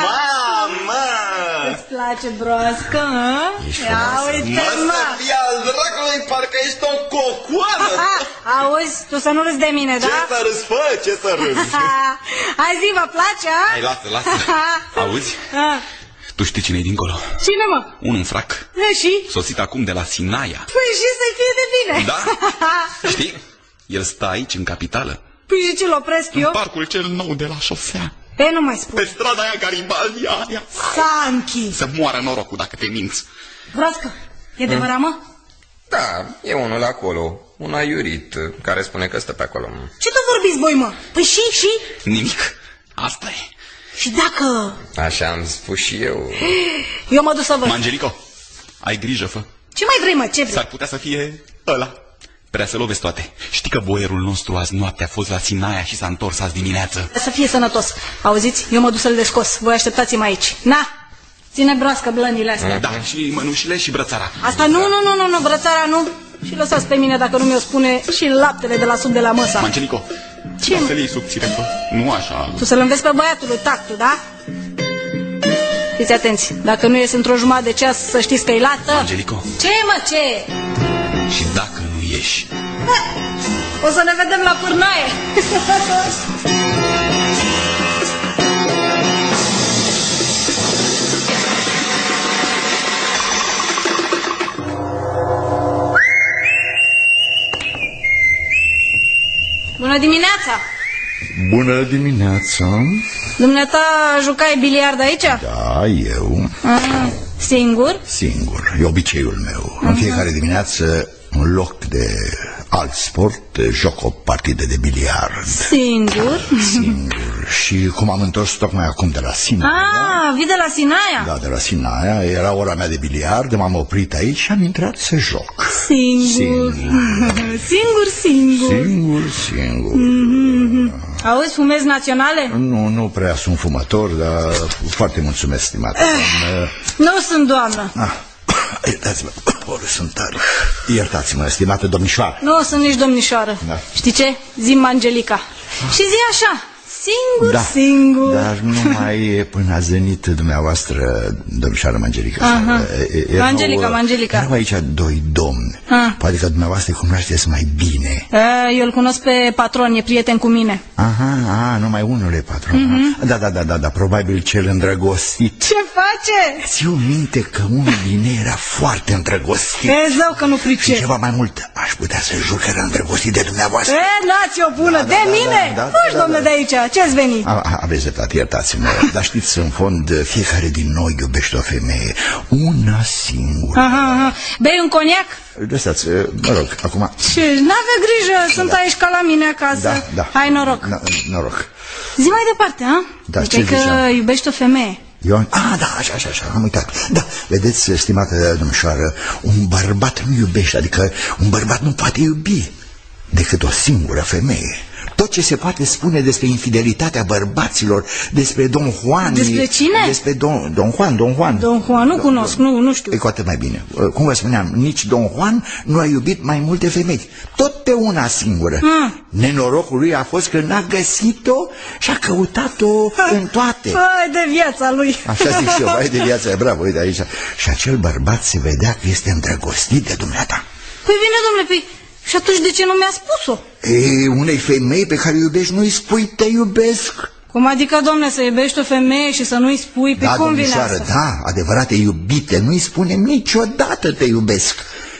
Mamă! Îți place, broască, hă? Ia uite, mă! Mă, să fie al dracului, parcă ești o cocoană! Auzi, tu să nu râzi de mine, da? Ce să râzi, fă, ce să râzi! Hai zi, vă place, hă? Hai, lasă, lasă! Auzi? Tu știi cine-i dincolo? Cine, mă? Un în frac. Și? Sosit acum de la Sinaia. Păi și să fie de bine. Da? Știi? El stă aici, în capitală. Păi și ce-l opresc eu? În parcul cel nou de la șosea. Pe nu mai spun. Pe strada aia Garibaldi, aia. S-a închis. Să moară norocul dacă te minți. Broască, e adevărat, mă? Da, e unul acolo. Un aiurit care spune că stă pe acolo. Ce tot vorbiți voi, mă? Păi și? Nimic. Asta e. Și dacă... Așa am spus și eu. Eu mă duc să văd. Mangelico, ai grijă, fă. Ce mai vrei, mă, ce vrei? S-ar putea să fie ăla. Prea să lovesc toate. Știi că boierul nostru azi noaptea a fost la Sinaia și s-a întors azi dimineață. Să fie sănătos. Auziți? Eu mă duc să-l descos. Voi așteptați-mă aici. Na! Ține broască blănile astea. Da, și mănușile și brățara. Asta nu, brățara nu. Și lăsați pe mine, dacă nu mi-o spune, și laptele de la sub de la măsa. Mangelico, ce? Să le iei subțire, bă. Nu așa. Tu să-l înveți pe băiatul lui tactul, da? Fiți atenți, dacă nu ieși într-o jumătate de ceas, să știți că-i lată. Mangelico. Ce, mă, ce? Și dacă nu ieși? O să ne vedem la pârnaie. Bună dimineața! Bună dimineața! Dumneata jucai biliard aici? Da, eu. Singur? Singur, e obiceiul meu. În fiecare dimineață, în loc de alt sport, joc o partidă de biliard. Singur? Singur. Și și cum am întors tocmai acum de la Sinaia. Ah, vii de la Sinaia? Da, de la Sinaia, era ora mea de biliard, m-am oprit aici și am intrat să joc. Singur. Singur. Auzi, fumezi naționale? Nu prea sunt fumător, dar foarte mulțumesc, stimată doamnă. Nu sunt doamnă. Iertați-mă, ori sunt tare. Iertați-mă, stimată domnișoară. Nu sunt nici domnișoară. Da. Știi ce? Zi-mi Angelica. Și zi așa, singur. Dar nu mai e până a zănit dumneavoastră, domnișoară Angelica. Angelica. Erau aici doi domni. Poate că dumneavoastră îi cunoașteți mai bine. Eu îl cunosc pe patron, e prieten cu mine. Numai unul e patron. Da, probabil cel îndrăgostit. Ce face? Ți-o minte că unul din ei era foarte îndrăgostit. E zău că nu pricep. Și ceva mai mult, aș putea să jur că era îndrăgostit de dumneavoastră. Lați-o bună, de mine! Nu-și, domnule, de aici! Ce-ați venit? Aveți dreptate, iertați-mă. Dar știți, în fond, fiecare din noi iubește o femeie. Una singură. Bei un coniac? Lăsați, mă rog, acum... Ce? N-avea grijă, sunt aici ca la mine acasă. Hai, noroc. Noroc. Zi mai departe, ha? Ziceai că iubești o femeie. Da, așa, am uitat. Da, vedeți, stimată domnișoară, un bărbat nu iubește, adică un bărbat nu poate iubi decât o singură femeie. Tot ce se poate spune despre infidelitatea bărbaților, despre Don Juan... Despre cine? Despre Don Juan. Don Juan, nu cunosc, nu știu. E cu atât mai bine. Cum vă spuneam, nici Don Juan nu a iubit mai multe femei. Tot pe una singură. Nenorocul lui a fost că n-a găsit-o și a căutat-o în toate. Vai de viața lui. Așa zic și eu, vai de viața, bravo, uite aici. Și acel bărbat se vedea că este îndrăgostit de dumneata. Păi bine, domnule, păi... Și atunci de ce nu mi-a spus-o? Unei femei pe care o iubești nu-i spui te iubesc. Cum adică, domnule, să iubești o femeie și să nu-i spui pe cum vine asta? Da, adevărate iubite, nu-i spune niciodată te iubesc.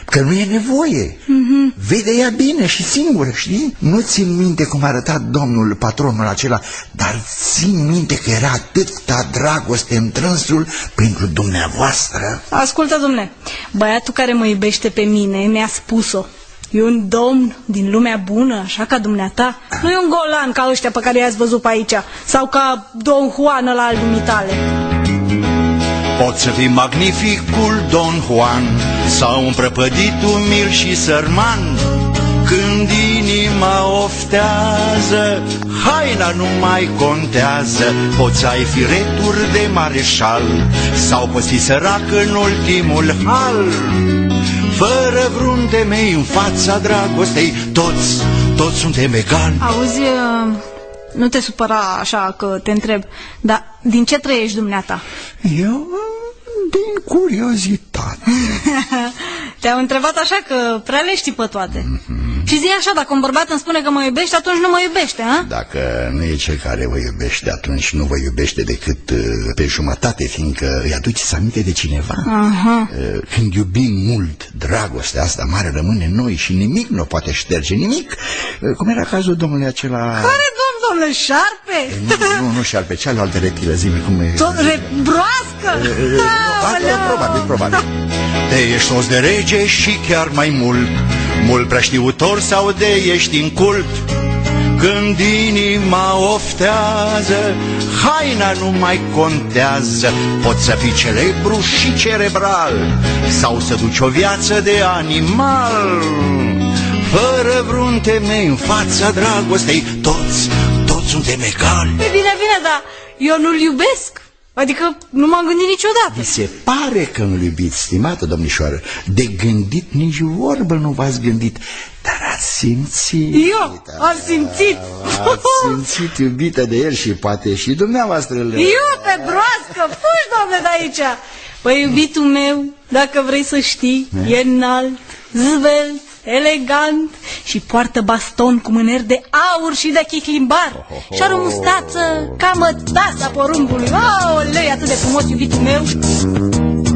Că nu e nevoie. Vede ea bine și singură, știi? Nu țin minte cum arăta domnul patronul acela, dar țin minte că era atâta dragoste în trânsul pentru dumneavoastră. Ascultă, domnule, băiatul care mă iubește pe mine mi-a spus-o. E un domn din lumea bună, așa ca dumneata. Nu e un golan ca ăștia pe care i-ați văzut pe aici, sau ca Don Juan ăla al dumitale. Poți să fii magnificul Don Juan sau un prăpădit umil și sărman. Când inima oftează, haina nu mai contează. Poți să ai fireturi de mareșal sau poți fi sărac în ultimul hal. Fără vreun temei în fața dragostei, toți suntem egani. Auzi, nu te supăra așa că te întreb, dar din ce trăiești dumneata? Eu? Din curiozitate. Te-au întrebat așa că prea le știi pe toate. Și zi așa, dacă un bărbat îmi spune că mă iubește, atunci nu mă iubește, a? Dacă nu e cel care vă iubește, atunci nu vă iubește decât pe jumătate, fiindcă îi aduceți aminte de cineva. Când iubim mult, dragostea asta mare rămâne noi și nimic nu o poate șterge, nimic. Cum era cazul domnului acela... Care domn, domnule? Șarpe? Nu șarpe, cealaltă retilă, zi-mi cum e... Broască? Probabil. Te ești sos de rege și chiar mai mult, mult prea știutor sau de ești în cult. Când inima oftează, haina nu mai contează. Poți să fii celebru și cerebral sau să duci o viață de animal. Fără vreun temei în fața dragostei, toți suntem egali. Bine, dar eu nu-l iubesc. Adică nu m-am gândit niciodată. Mi se pare că nu-l iubiți, stimată domnișoară. De gândit nici vorbă nu v-ați gândit. Dar ați simțit. Eu? Ați simțit iubită de el și poate și dumneavoastră. Eu pe broască, fugi, doamne, de aici. Păi iubitul meu, dacă vrei să știi, e înalt, zvelt, elegant și poartă baston cu mâneri de aur și de chihlimbar. Și are o mustață ca mătasa porumbului. Aoleu, atât de frumos, iubitul meu.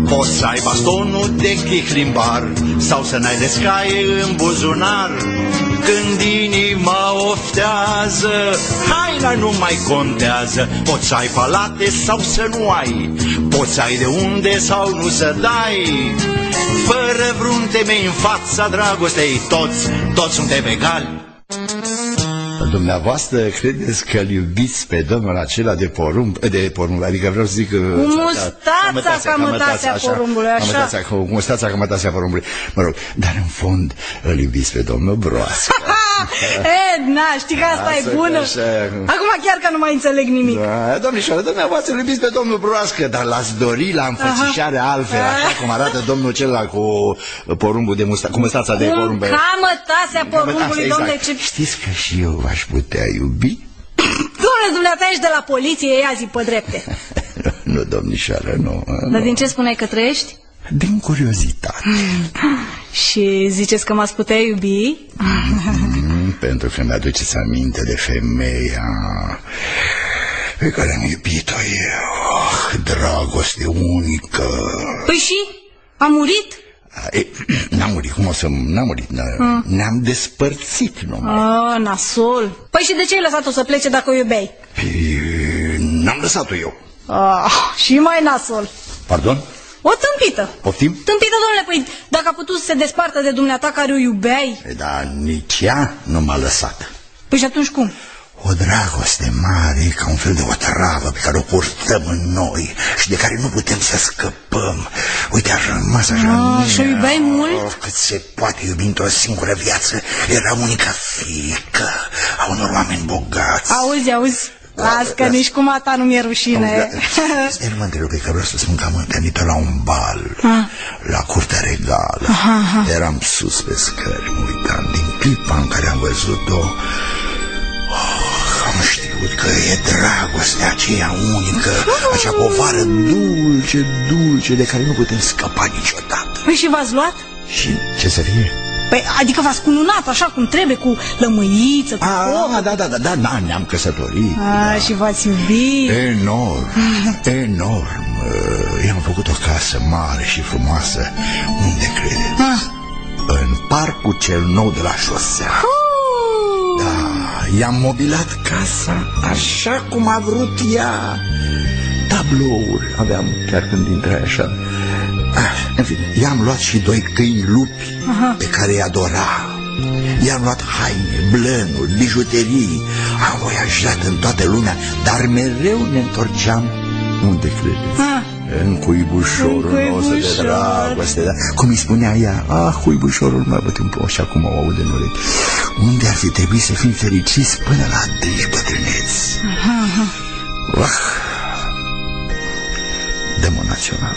Poți să ai bastonul de chihlimbar sau să n-ai descaie în buzunar. Când inima oftează, haina nu mai contează. Poți să ai palate sau să nu ai, poți să ai de unde sau nu să dai. Fără vreun temei în fața dragostei, toți suntem egali. Dumneavoastră credeți că îl iubiți pe domnul acela de porumb, adică vreau să zic... Mustața ca mătasea porumbului. Mă rog, dar în fond îl iubiți pe domnul Broască. Na, știi că asta e bună. Acum chiar că nu mai înțeleg nimic. Da, domnișoară, dumneavoastră îl iubiți pe domnul Broască, dar l-ați dori la înfățișare altfel, așa cum arată domnul acela cu porumbul de mustață, cu măstața de porumb. Ca mătasea porumbului, domnule, ce... Știți că și eu v-aș putea iubi? Domnule, dumneata ești de la poliție, ia zi pe drepte. Nu, domnișoară, nu. Dar din ce spuneai că trăiești? Din curiozitate. Și ziceți că m-ați putea iubi? Pentru că mi-aduceți aminte de femeia pe care am iubit-o eu. Dragoste unică. Păi și? A murit? N-am murit, cum o să... n-am murit, ne-am despărțit numai. A, nasol. Păi și de ce ai lăsat-o să plece dacă o iubeai? N-am lăsat-o eu. Și mai nasol. Pardon? O tâmpită. Poftim? Tâmpită, domnule, păi dacă a putut să se despartă de dumneata care o iubeai. Dar nici ea nu m-a lăsat. Păi și atunci cum? O dragoste mare, ca un fel de o travă pe care o purtăm în noi și de care nu putem să scăpăm. Uite, a rămas așa în mine. Și o iubeai mult? Cât se poate, iubind o singură viață, era unica frică a unor oameni bogați. Auzi, auzi. Las că nici cu mata nu mi-e rușine. Sper, mă întreb, că vreau să spun că am întâlnit-o la un bal, la curtea regală. Eram sus pe scări, mă uitam. Din clipa în care am văzut-o, am știut că e dragostea aceea unică, acea povară dulce, dulce, de care nu putem scăpa niciodată. Păi și v-ați luat? Și ce să fie? Păi, adică v-ați cununat așa cum trebuie, cu lămâiță, cu foc. Da, ne-am căsătorit. Și v-ați iubit. Enorm, enorm. Eu am făcut o casă mare și frumoasă. Unde credeți? În parcul cel nou de la șosea. Da, i-am mobilat casa așa cum a vrut ea. Tablouri aveam chiar când intrai așa. În fine, i-am luat și doi câini lupi pe care îi adora. I-am luat haine, blănuri, bijuterii. Am voiajat în toată lumea, dar mereu ne întorceam unde credeți? În cuibușorul nostru de dragoste, da? Cum îi spunea ea, cuibușorul meu, și acum o aud în urechi. Unde ar fi trebuit să fim fericiți până la adânci bătrâneți? Dăm-o națională.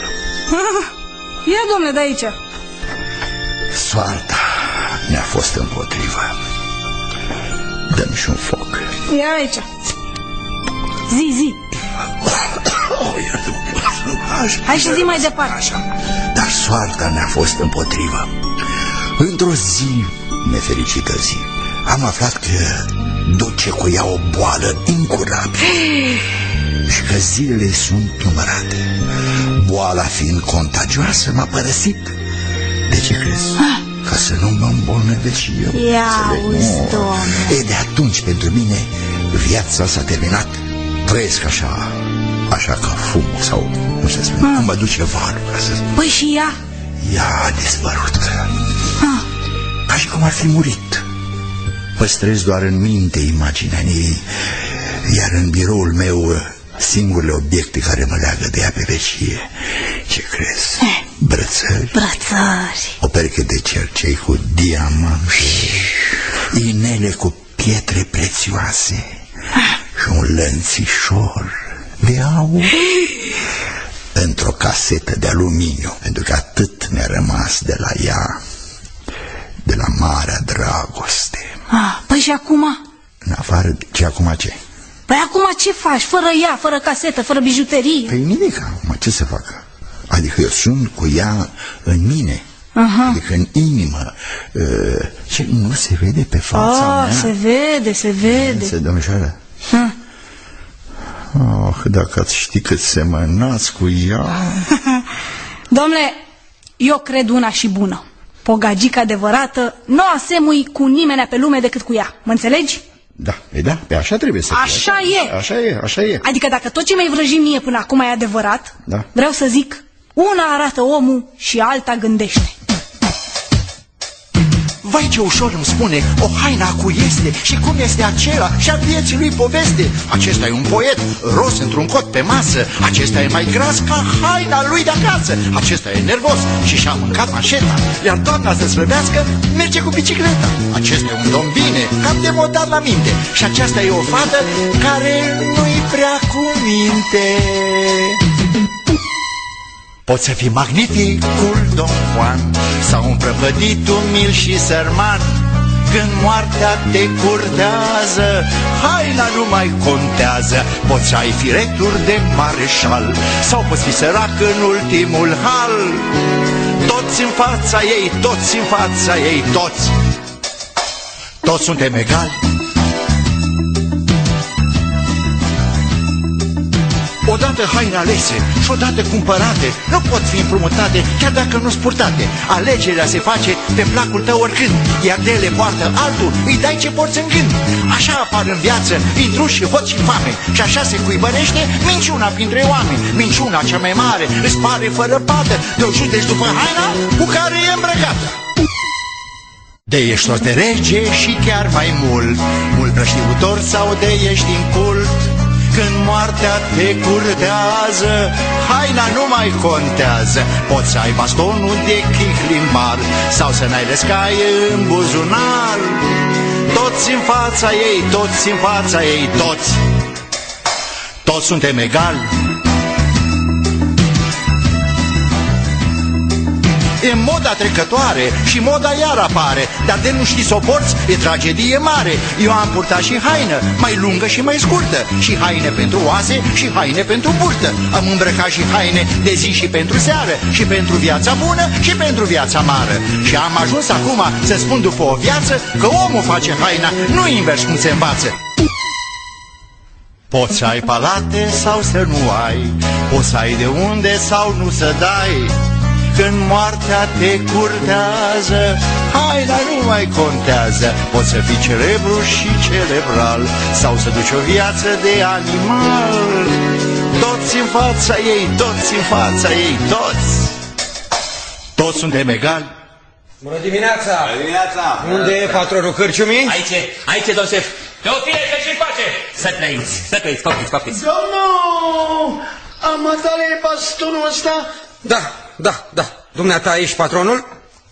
Ia, domnule, de aici. Soarta ne-a fost împotrivă. Dăm și un foc. Ia aici. Zi. Hai și zi mai departe. Așa. Dar soarta ne-a fost împotrivă. Într-o zi, nefericită zi, am aflat că duce cu ea o boală incurabilă și că zilele sunt numărate. Boala fiind contagioasă m-a părăsit. De ce crezi? Ca să nu mă îmbolnăvesc și eu. E de atunci pentru mine viața s-a terminat. Trăiesc așa, așa ca fum sau cum se spune, cum mă duce varba. Păi și ea? Ea a dispărut. Ca și cum ar fi murit. Păstrez doar în minte imaginea ei, iar în biroul meu singurele obiecte care mă leagă de ea pe vecie. Ce crezi? Brățări, o pereche de cercei cu diamante, inele cu pietre prețioase și un lănțișor de aur într-o casetă de aluminiu, pentru că atât mi-a rămas de la ea, de la marea dragoste. Păi și acum? În afară de ce acum ce? Păi acum ce faci? Fără ea, fără casetă, fără bijuterie? Păi nimic acum, ce să facă? Adică eu sunt cu ea în mine, adică în inimă. Ce, nu se vede pe fața mea? Se vede. Se, domnișoară. Dacă ați ști cât semănați cu ea. Domnule, eu cred una și bună. Pogagica adevărată nu asemui cu nimeni pe lume decât cu ea. Mă înțelegi? Da, pe așa trebuie să fie. Așa e. Adică dacă tot ce mi-ai vrăjit mie până acum e adevărat, vreau să zic, una arată omul și alta gândește. Vai ce ușor îmi spune o haina cu este și cum este acela și a vieții lui poveste. Acesta e un poet, ros într-un cot pe masă, acesta e mai gras ca haina lui de acasă, acesta e nervos și și-a mâncat manșeta, iar doamna să slăbească merge cu bicicleta. Acesta e un domn bine, cam demodat la minte, și aceasta e o fată care nu-i prea cu minte. Poți să fii magnificul Don Juan sau un prăpădit umil și sărman. Când moartea te curtează, haina nu mai contează. Poți să ai fireturi de mareșal sau poți fi sărac în ultimul hal. Toți în fața ei, toți în fața ei, toți. Toți suntem egali. Odată haine alese și odată cumpărate, nu pot fi împrumutate, chiar dacă nu-s purtate. Alegerea se face pe placul tău oricând, iar de ele poartă altul, îi dai ce porți în gând. Așa apar în viață intruși, hoți și fame, și așa se cuibărește minciuna printre oameni. Minciuna cea mai mare îți pare fără pată, de o judeci după haina cu care e îmbrăcată. De ești sos de rege și chiar mai mult, mult prăștiutor sau de ești din cult. Când moartea te curtează, haina nu mai contează. Poți să ai bastonul de chihlimbar sau să n-ai rescaie în buzunar. Toți în fața ei, toți în fața ei, toți. Toți suntem egali. E moda trecătoare și moda iar apare, dar de nu știi să o porți, e tragedie mare. Eu am purtat și haină mai lungă și mai scurtă, și haine pentru oase și haine pentru burtă. Am îmbrăcat și haine de zi și pentru seară, și pentru viața bună și pentru viața amară. Și am ajuns acum să spun după o viață că omul face haina, nu invers cum se învață. Poți să ai palate sau să nu ai, poți să ai de unde sau nu să dai. Când moartea te curtează, haina nu mai contează. Poți să fii celebru și celebral sau să duci o viață de animal. Toți în fața ei, toți în fața ei, toți. Toți suntem egali. Bună dimineața! Bună dimineața! Unde e patronul Cârciumii? Aici, aici, domnul șef. Te-o fie că ce-i face? Să trăiți, să trăiți, poftiți, poftiți. Domnul, am atare bastonul ăsta? Da. Da, da. Dumneata ești patronul?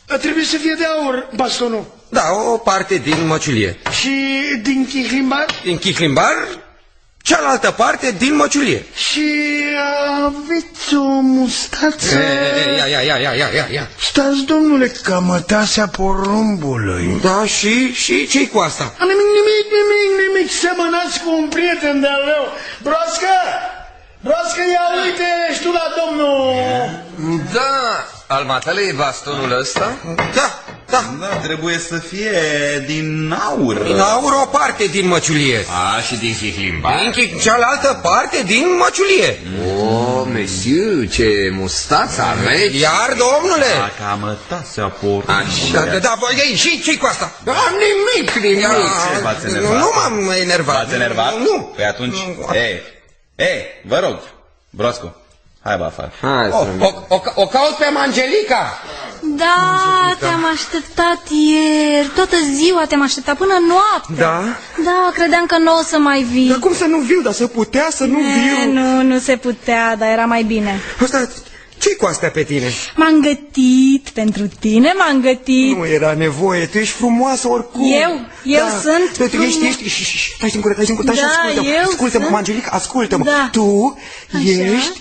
Trebuie să fie de aur bastonul. Da, o parte din măciulie. Și din chihlimbar? Din chihlimbar, cealaltă parte din măciulie. Și aveți o mustață? Ia. Stați, domnule, ca mătasea porumbului. Da, și ce-i cu asta? Nimic, semănați cu un prieten de-al meu. Broască! Broască, ia uite și tu la domnul! Da, al matale e bastonul ăsta? Da, trebuie să fie din aur. Din aur o parte din măciulie. A, și din chihlimbar? Din cealaltă parte din măciulie. O, monsieur, ce mustață aveți! Iar, domnule! Da, ca mătasea porumb. Așa. Da, voi, și ce-i cu asta? Da, nimic! Nu m-am enervat. V-ați enervat? Nu. Păi atunci, vă rog, Broscu, hai bă afară. O caut pe Angelica. Da, te-am așteptat ieri, toată ziua te-am așteptat, până noapte. Da? Da, credeam că nu o să mai vii. Dar cum să nu viu, dar se putea să nu viu. Nu se putea, dar era mai bine. Ce-i cu astea pe tine? M-am gătit pentru tine, m-am gătit. Nu era nevoie, tu ești frumoasă oricum. Eu sunt frumoasă. Stai și ascultă-mă. Ascultă-mă, Angelica, ascultă-mă. Tu ești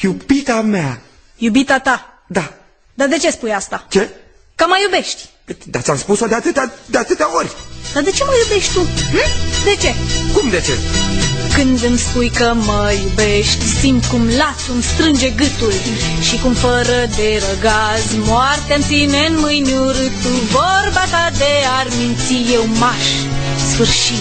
iubita mea. Iubita ta? Da. Dar de ce spui asta? Ce? Că mă iubești. Dar ți-am spus-o de atâtea ori. Dar de ce mă iubești tu? De ce? Cum de ce? Când îmi spui că mă iubești, simt cum lațul îmi strânge gâtul și cum fără de răgaz moartea-mi ține în mâini urâtul. Vorba ta de ar minți eu m-aș sfârși.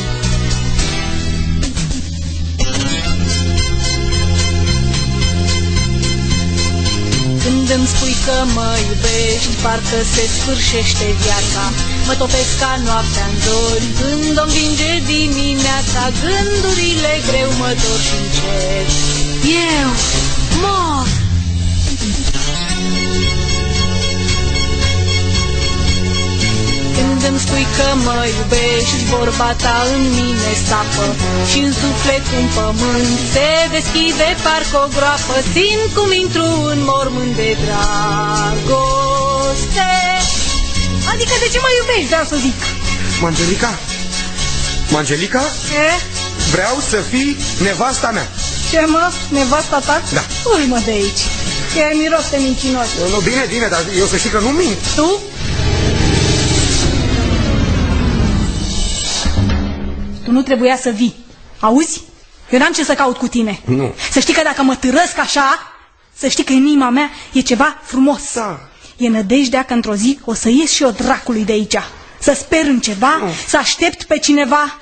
Când îmi spui că mă iubești, parcă se sfârșește viața. Mă topesc ca noaptea-n dor, când o învinge dimineața. Gândurile greu mă dor și încet eu mor. Când să-mi spui că mă iubești, vorba ta în mine sapă și în suflet un pământ se deschide parcă o groapă. Simt cum intru în mormânt de dragoste. Adică de ce mă iubești, vreau să zic? Mangelica? Mangelica? Ce? Vreau să fii nevasta mea. Ce, mă? Nevasta ta? Da. Ui-mă de aici, că ai miros de mincinoși. Nu, bine, bine, dar eu să știi că nu mint. Tu? Tu nu trebuia să vii, auzi? Eu n-am ce să caut cu tine. Nu. Să știi că dacă mă târăsc așa, să știi că inima mea e ceva frumos. Da. E nădejdea că într-o zi o să ies și eu dracului de aici. Să sper în ceva, nu, să aștept pe cineva,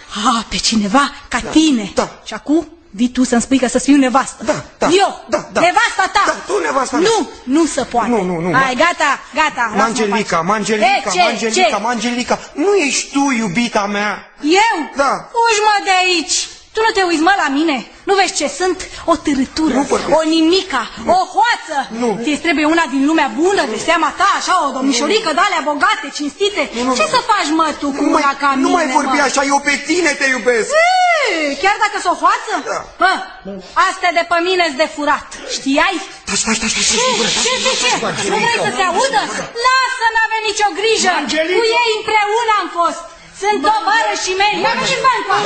pe cineva ca da, tine. Da. Și acum vii tu să-mi spui că să-ți fiu nevastă. Da, da, eu, da, da, nevasta ta. Da, tu nevasta mea. Nu, nu se poate. Nu, nu, nu. Hai, gata, gata. Mangelica, Mangelica, Mangelica, Mangelica, nu ești tu iubita mea. Eu? Da. Fugi-mă de aici. Tu nu te uiți, mă, la mine? Nu vezi ce sunt? O târâtură, o nimica, nu, o hoață. Ți trebuie una din lumea bună, de seama ta, așa, o domnișorică de alea bogate, cinstite. Nu. Ce să faci, mă, tu, cu una ca mine? Nu mai vorbi așa, eu pe tine te iubesc. Chiar dacă s-o hoață? Da. Bă, astea de pe mine-s de furat, știai? Ce? Nu vrei să te audă? Lasă, n-avem nicio grijă. Cu ei împreună am fost. Sunt tovarășii mei. Ia ca și bani, coa.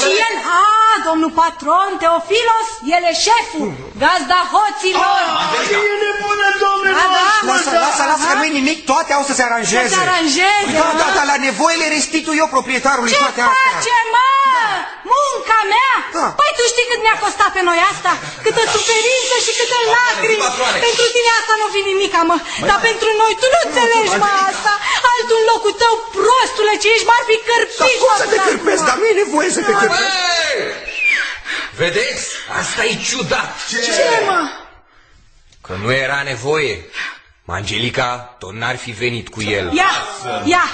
Și el, domnul patron, Teofilos, el e șeful, gazda hoților. E nebună, domnule. Lasă, că nu-i nimic, toate au să se aranjeze. Să se aranjeze, mă. Da, la nevoie le restitui eu proprietarului toate astea. Ce face, mă? Munca mea? Păi tu știi cât mi-a costat pe noi asta? Câtă suferință și câtă lacrimi. Pentru tine asta nu fi nimica, mă. Dar pentru noi, tu nu înțelegi, mă, asta. Altul în locul tău, prostule, ce ești, m-ar fi cărpit. Dar cum să te cărpesc? Dar nu e nevoie să te cărpesc. Vedeți? Asta e ciudat. Ce, mă? Că nu era nevoie. Mangelica tot n-ar fi venit cu el. Ia!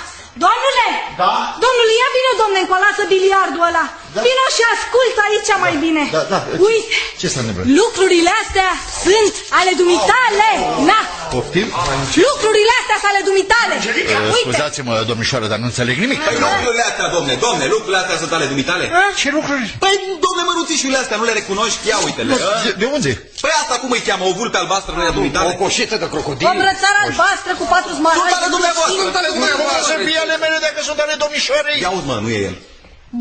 Domnule! Da? Domnule, ia vină, domnule, încă lasă biliardul ăla. Da. Vină și ascultă aici mai bine. Da. Uite, ce să ne vrei? Lucrurile astea sunt ale dumitale. Na! Poftim? Lucrurile astea sunt ale dumitale. Scuzați-mă, domnișoară, dar nu înțeleg nimic. Păi lucrurile astea, domne, lucrurile astea sunt ale dumitale. Ce lucruri? Păi, domne, măruțișurile astea, nu le recunoști? Ia uite-le. De unde? Păi asta cum îi cheamă? O vulpe albastră, nu e dumitale? O coșetă de crocodil. O brățară albastră cu patru smaragdi. Sunt ale dumneavoastră, sunt ale dumneavoastră. Ale mele dacă sunt ale domnișoarei. Ia uite, mă, nu e el.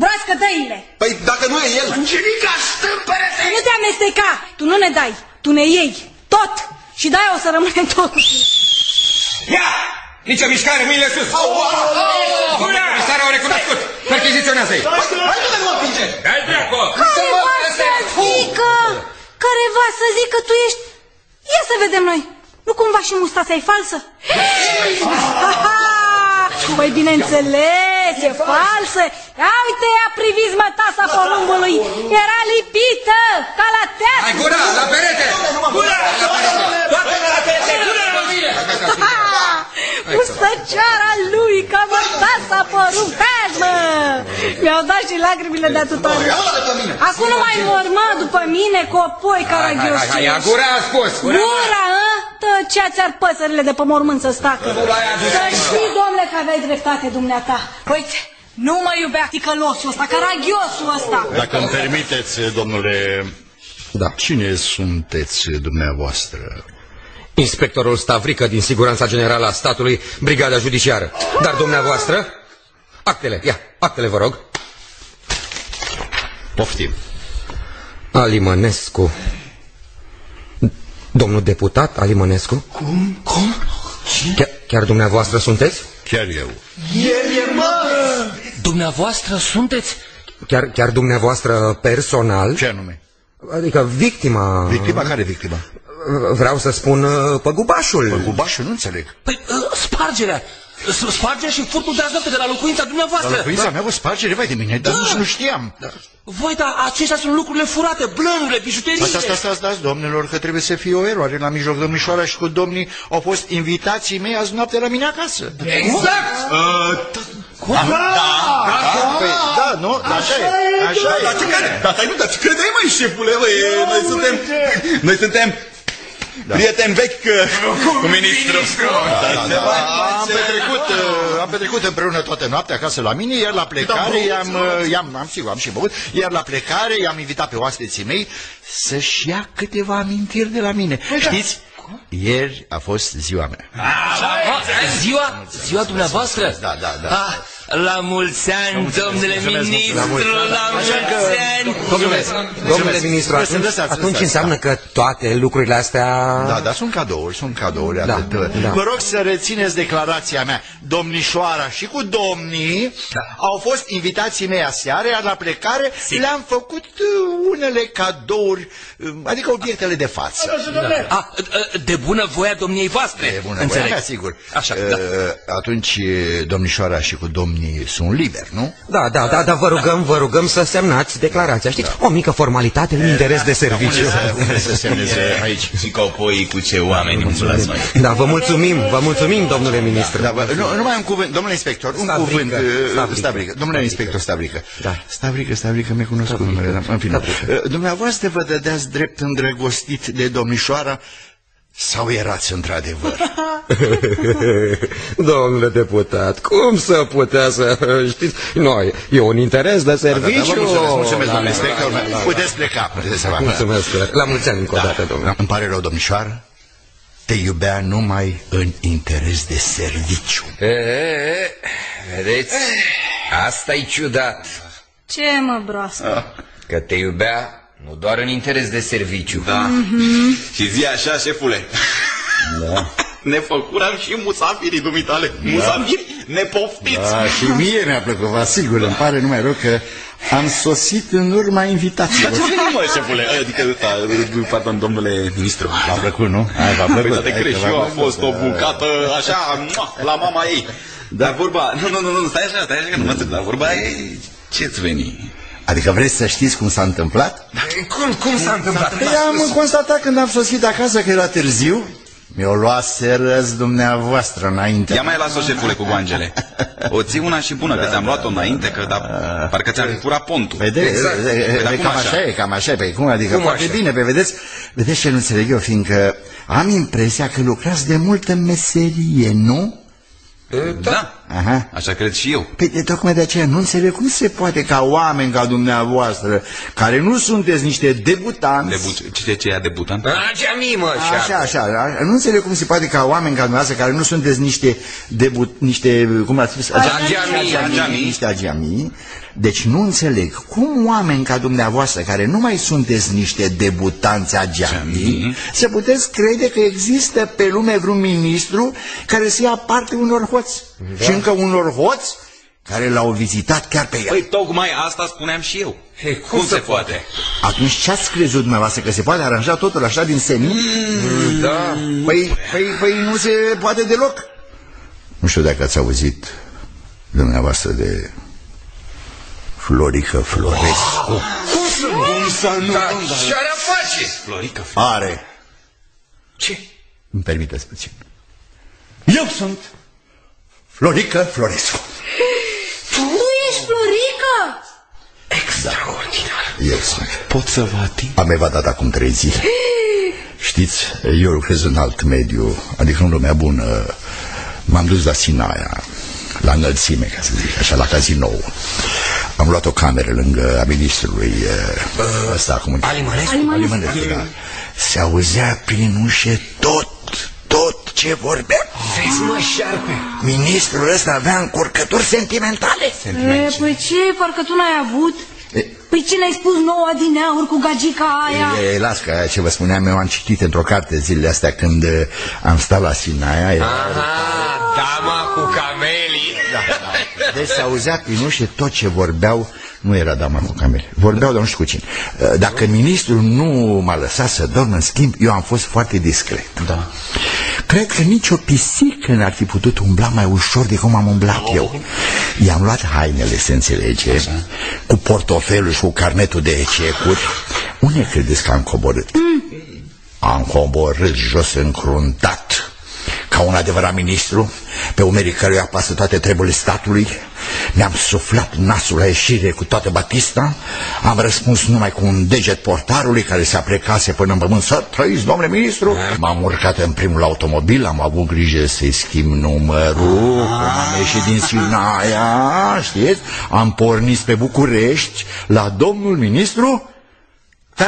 Broască, dă-i-le. Păi dacă nu e el... Mangelica, stâmpără-te! Nu te amesteca! Tu nu ne dai, tu ne iei tot și de-aia o să rămânem tot. Ia! Nici o mișcare, mâinile sus! Domnul comisar au recunoscut! Percheziționează-i! Hai nu te mă pinge! Hai dracu! Careva să zică tu ești... Ia să vedem noi! Nu cumva și mustața e falsă? Păi bineînțeles, e falsă. Ia uite, ia priviți, mă, tasa porumbului. Era lipită, ca la teatru. Hai, gura, la perete! Gura, la perete! Toată la perete, gura la mine! Cu săceara lui, ca mă, tasa porumbeaz, mă! Mi-au dat și lacrimile de atâtoare. Acum nu mai mormă după mine, copoi caragioși. Hai, gura a spus! Gura, tăceați-ar păsările de pe mormânt să stacă. Să știi, domnule, că aveai dreptate, dumneata. Uite, nu mă iubea ticălosul ăsta, caragiosul ăsta. Dacă îmi permiteți, domnule... Da. Cine sunteți dumneavoastră? Inspectorul Stavrică din Siguranța Generală a Statului, Brigada Judiciară. Dar dumneavoastră? Actele, ia, actele vă rog. Poftim. Alimănescu. Domnul deputat Alimănescu? Cum? Chiar dumneavoastră sunteți? Chiar eu. El e, mă! Dumneavoastră sunteți? Chiar dumneavoastră personal? Ce anume? Adică victima... Victima? Care victima? Vreau să spun păgubașul. Păgubașul? Nu înțeleg. Păi spargerea! Spargerea și furtul de azi noapte de la locuința dumneavoastră. La locuința mea o spargere, vai de mine, dar nici nu știam. Voi, dar acestea sunt lucrurile furate, blănurile, bijuteriile. Asta, dați, domnilor, că trebuie să fie o eroare la mijloc. Domnișoara și cu domnii au fost invitații mei azi noapte la mine acasă. Exact! Da, nu? Așa e. Dar nu, dar credeai, măi, șefule, noi suntem... prieten vechi cu ministrul. Am petrecut împreună toată noaptea acasă la mine, iar la plecare am și băut, iar la plecare i-am invitat pe oaspeții mei să-și ia câteva amintiri de la mine. Știți? Ieri a fost ziua mea. Ziua? Ziua dumneavoastră? Da, da, da. La mulți ani, domnule ministru, la mulți ani. Domnule ministru, atunci înseamnă că toate lucrurile astea... Da, da, sunt cadouri, sunt cadouri. Vă rog să rețineți declarația mea. Domnișoara și cu domnii au fost invitații mei aseară, iar la plecare le-am făcut unele cadouri, adică obiectele de față. De bună voia domniei voastre. De bună voia, sigur. Atunci, domnișoara și cu domnii sunt liberi, nu? Da, da, da, dar vă rugăm să semnați declarația, știți? O mică formalitate în interes de serviciu. Să semneze aici și copoii cu ce oameni îmi plac mai. Da, vă mulțumim, domnule ministru. Numai un cuvânt, domnule inspector, un cuvânt. Stabrică, domnule inspector Stabrică. Stabrică, Stabrică, mi-e cunoscut numele, în fine. Dumneavoastră vă dădeați drept îndrăgostit de domnișoara sau erați într-adevăr? Domnule deputat, cum să putea să știți? Noi, e un interes de serviciu. Mulțumesc, domnule inspector. Puteți pleca. Mulțumesc. La mulți ani încă o dată, domnule. Îmi pare rău, domnișoară. Te iubea numai în interes de serviciu. Vedeți? Asta-i ciudat. Ce mă broască? Că te iubea nu doar în interes de serviciu. Da. Și zi așa, șefule. Da. Ne făcuram și musafirii dumitale. Musafiri nepoftiți. Da, și mie mi-a plăcut, vă asigur. Îmi pare numai rău că am sosit în urma invitațiilor. Ce nu, mă, șefule? Adică, pardon, domnule ministru. V-a plăcut, nu? V-a plăcut. Și eu am fost o bucată așa, la mama ei. Dar vorba... Nu, stai așa, stai așa, că nu mă înțeleg. Dar vorba e... Ce-ți veni? Adică vreți să știți cum s-a întâmplat? Cum s-a întâmplat? Am constatat când am sosit acasă că era târziu. Mi-o luase răz dumneavoastră înainte. Ia mai las-o, șefule, cu guangele. O ții una și bună, că ți-am luat-o înainte, că parcă ți-am furat pontul. Cam așa e, cam așa e. Păi cum? Adică foarte bine, pe vedeți? Vedeți ce nu înțeleg eu, fiindcă am impresia că lucrați de multă meserie, nu? Da, așa cred și eu. Păi tocmai de aceea nu înțeleg cum se poate ca oameni ca dumneavoastră, care nu sunteți niște debutanți. Cine ce e debutant? Așa, nu înțeleg cum se poate ca oameni ca dumneavoastră, care nu sunteți niște cum ați spus? Niște agiamii. Deci nu înțeleg cum oameni ca dumneavoastră, care nu mai sunteți niște debutanți agiamii, să puteți crede că există pe lume vreun ministru care să ia parte unor hoți. Și încă unor hoți care l-au vizitat chiar pe el. Păi tocmai asta spuneam și eu. Cum se poate? Atunci ce-ați crezut dumneavoastră? Că se poate aranja totul așa din senin? Da. Păi nu se poate deloc. Nu știu dacă ați auzit dumneavoastră de Florica Florescu. Cum să nu? Dar ce-ar face? Florica Florescu. Are. Ce? Îmi permiteți puțin. Eu sunt Florica Florescu. Tu ești Florica? Extraordinar. Eu sunt. Pot să vă ating? Am evadat acum 3 zile. Știți, eu lucrez în alt mediu, adică în lumea bună. M-am dus la Sinaia, la înălțime, ca să zic așa, la cazinou. Am luat o cameră lângă a ministrului ăsta acum. Alimănescu, da. Se auzea prin ușe tot ce vorbea. Vezi, mă, șarpe. Ministrul ăsta avea încurcături sentimentale. Păi ce? Parcă tu n-ai avut? Păi ce ne-ai spus nouă adineauri cu gagica aia? Las că aia ce vă spuneam eu am citit într-o carte zilele astea când am stat la Sinaia. Aha, dama cu camelii. Deci se auzea prin ușe tot ce vorbeau. Nu era dama cu camere. Vorbeau, dar nu știu cu cine. Dacă ministrul nu m-a lăsat să dorm, în schimb, eu am fost foarte discret. Da. Cred că nicio pisică n-ar fi putut umbla mai ușor de cum am umblat eu. I-am luat hainele, se înțelege, cu portofelul și cu carnetul de cecuri. Unde credeți că am coborât? Am coborât jos încruntat, ca ca un adevărat ministru, pe umerii căruia apasă toate treburile statului, mi-am suflat nasul la ieșire cu toată batista, am răspuns numai cu un deget portarului care se aplecase până în pământ, să trăiți, domnule ministru. M-am urcat în primul automobil, am avut grijă să-i schimb numărul, am ieșit din Sinaia, știți? Am pornit pe București la domnul ministru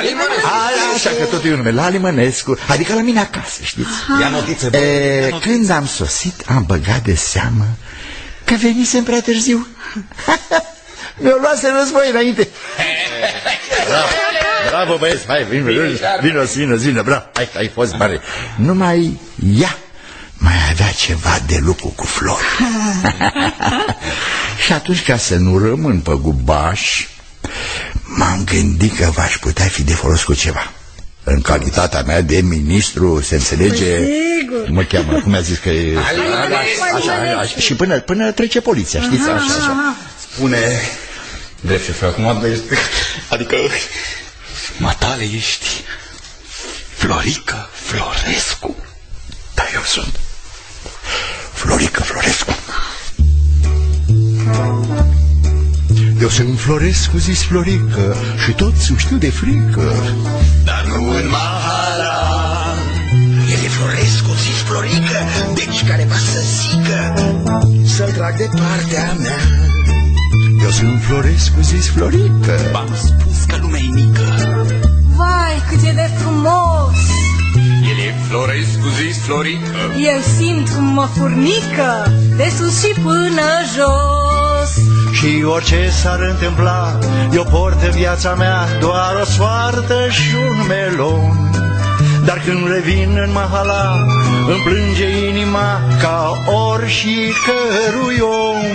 Limănescu. Așa că tot e un nume, la Limănescu, adică la mine acasă, știți? Ia notițe, bă. Când am sosit, am băgat de seamă că venisem prea târziu. Mi-o luase război înainte. Bravo, bravo băieți, hai, vino, bravo, hai, ai fost mare. Numai ea mai avea ceva de lucru cu flori. Și atunci, ca să nu rămân păgubaș, m-am gândit că v-aș putea fi de folos cu ceva. În calitatea mea de ministru, se înțelege, mă cheamă, cum mi-a zis că e... Așa, și până trece poliția, știți, așa. Spune, drept ce fac, adică, matale ești Florica Florescu. Da, eu sunt Florica Florescu. Eu se înfloresc cu zis Florică și toți îmi știu de frică. Dar nu în Mahara ele floresc cu zis Florică, deci care va să zică să-l trag de partea mea. Eu se înfloresc cu zis Florică, v-am spus că lumea e mică. Vai, cât e de frumos! Ele floresc cu zis Florică, eu simt cum mă furnică de sus și până jos. Și orice s-ar întâmpla, eu port în viața mea doar o soartă și un melon. Dar când revin în Mahala, îmi plânge inima ca orși cărui om.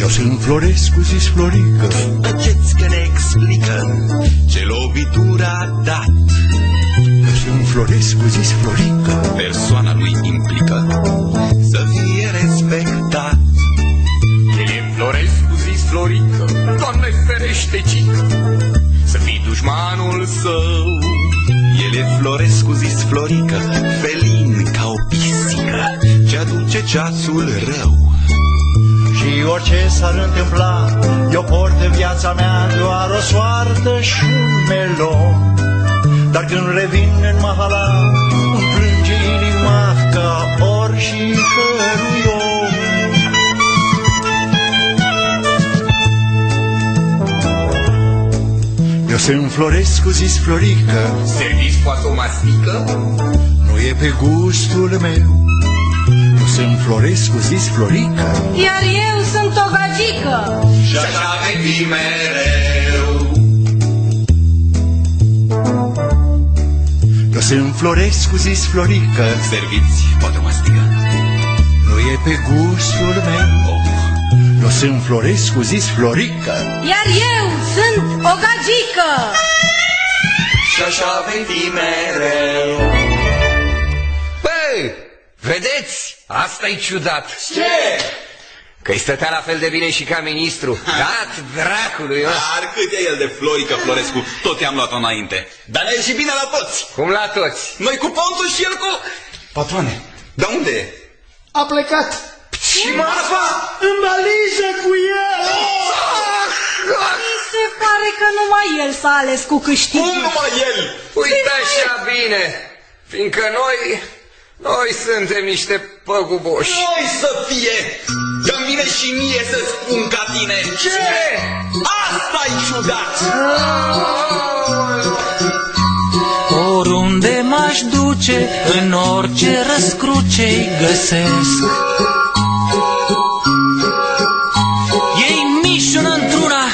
Eu sunt Florescu, zis Florică, tăceți că ne explică ce lovitură a dat. Sunt Florescu, zis Florică, persoana lui implică să fie respectat. El e Florescu, zis Florică, Doamne ferește cică să fii dușmanul său. El e Florescu, zis Florică, felin ca o pisică ce aduce ceasul rău. Și orice s-ar întâmpla, eu port în viața mea doar o soartă și un melon. Dar când revin în Mahala, îmi plânge inima ca orși cărui om. Eu se înfloresc cu zis Florică, servici poate o mastică, nu e pe gustul meu. Eu se înfloresc cu zis Florică, iar eu sunt o gagică și așa vei fi mereu. Eu se înfloresc cu zis Florică, serviți poate o mastică, nu e pe gustul meu. Eu se înfloresc cu zis Florică, iar eu sunt o gagică și așa vei fi mereu. Băi, vedeți? Asta-i ciudat. Ce? Că-i stătea la fel de bine și ca ministru. Dat dracului, mă! Dar cât e el de Florică Florescu, tot i-am luat-o înainte. Dar ne-a ieșit bine la toți! Cum la toți? Noi cu pontul și el cu... Patroane, dar unde e? A plecat! Și marfa în baliză cu el! Mi se pare că numai el s-a ales cu câștigul. Cum numai el? Uite așa bine, fiindcă noi suntem niște păguboși. Noi să fie! Că-mi vine și mie să spun ca tine. Ce? Asta-i ciudat! Oriunde m-aș duce, în orice răscruce-i găsesc. Ei mișună într-una,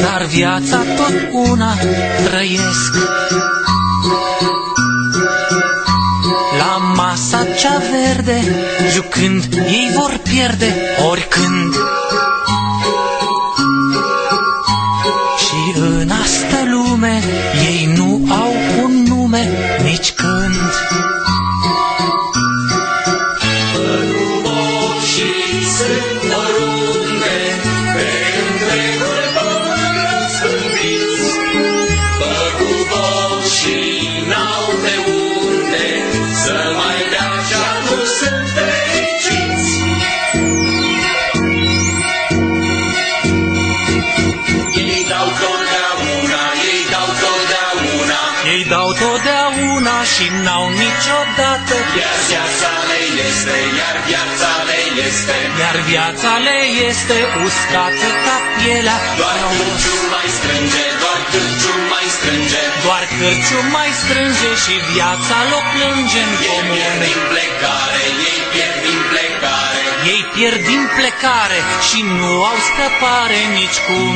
dar viața tot una trăiesc. Masa cea verde, jucând, ei vor pierde oricând. Și în asta lume, ei nu au un nume nici când. Pe întregul pământ răspândiți, păguboșii. și n-au niciodată. Iar viața le este, iar viața le este, iar viața le este uscată ca pielea. Doar cârciu mai strânge, doar cârciu mai strânge, doar cârciu mai strânge și viața l-o plânge în comun. Ei pierd din plecare, ei pierd din plecare, ei pierd din plecare și nu au scăpare nicicum.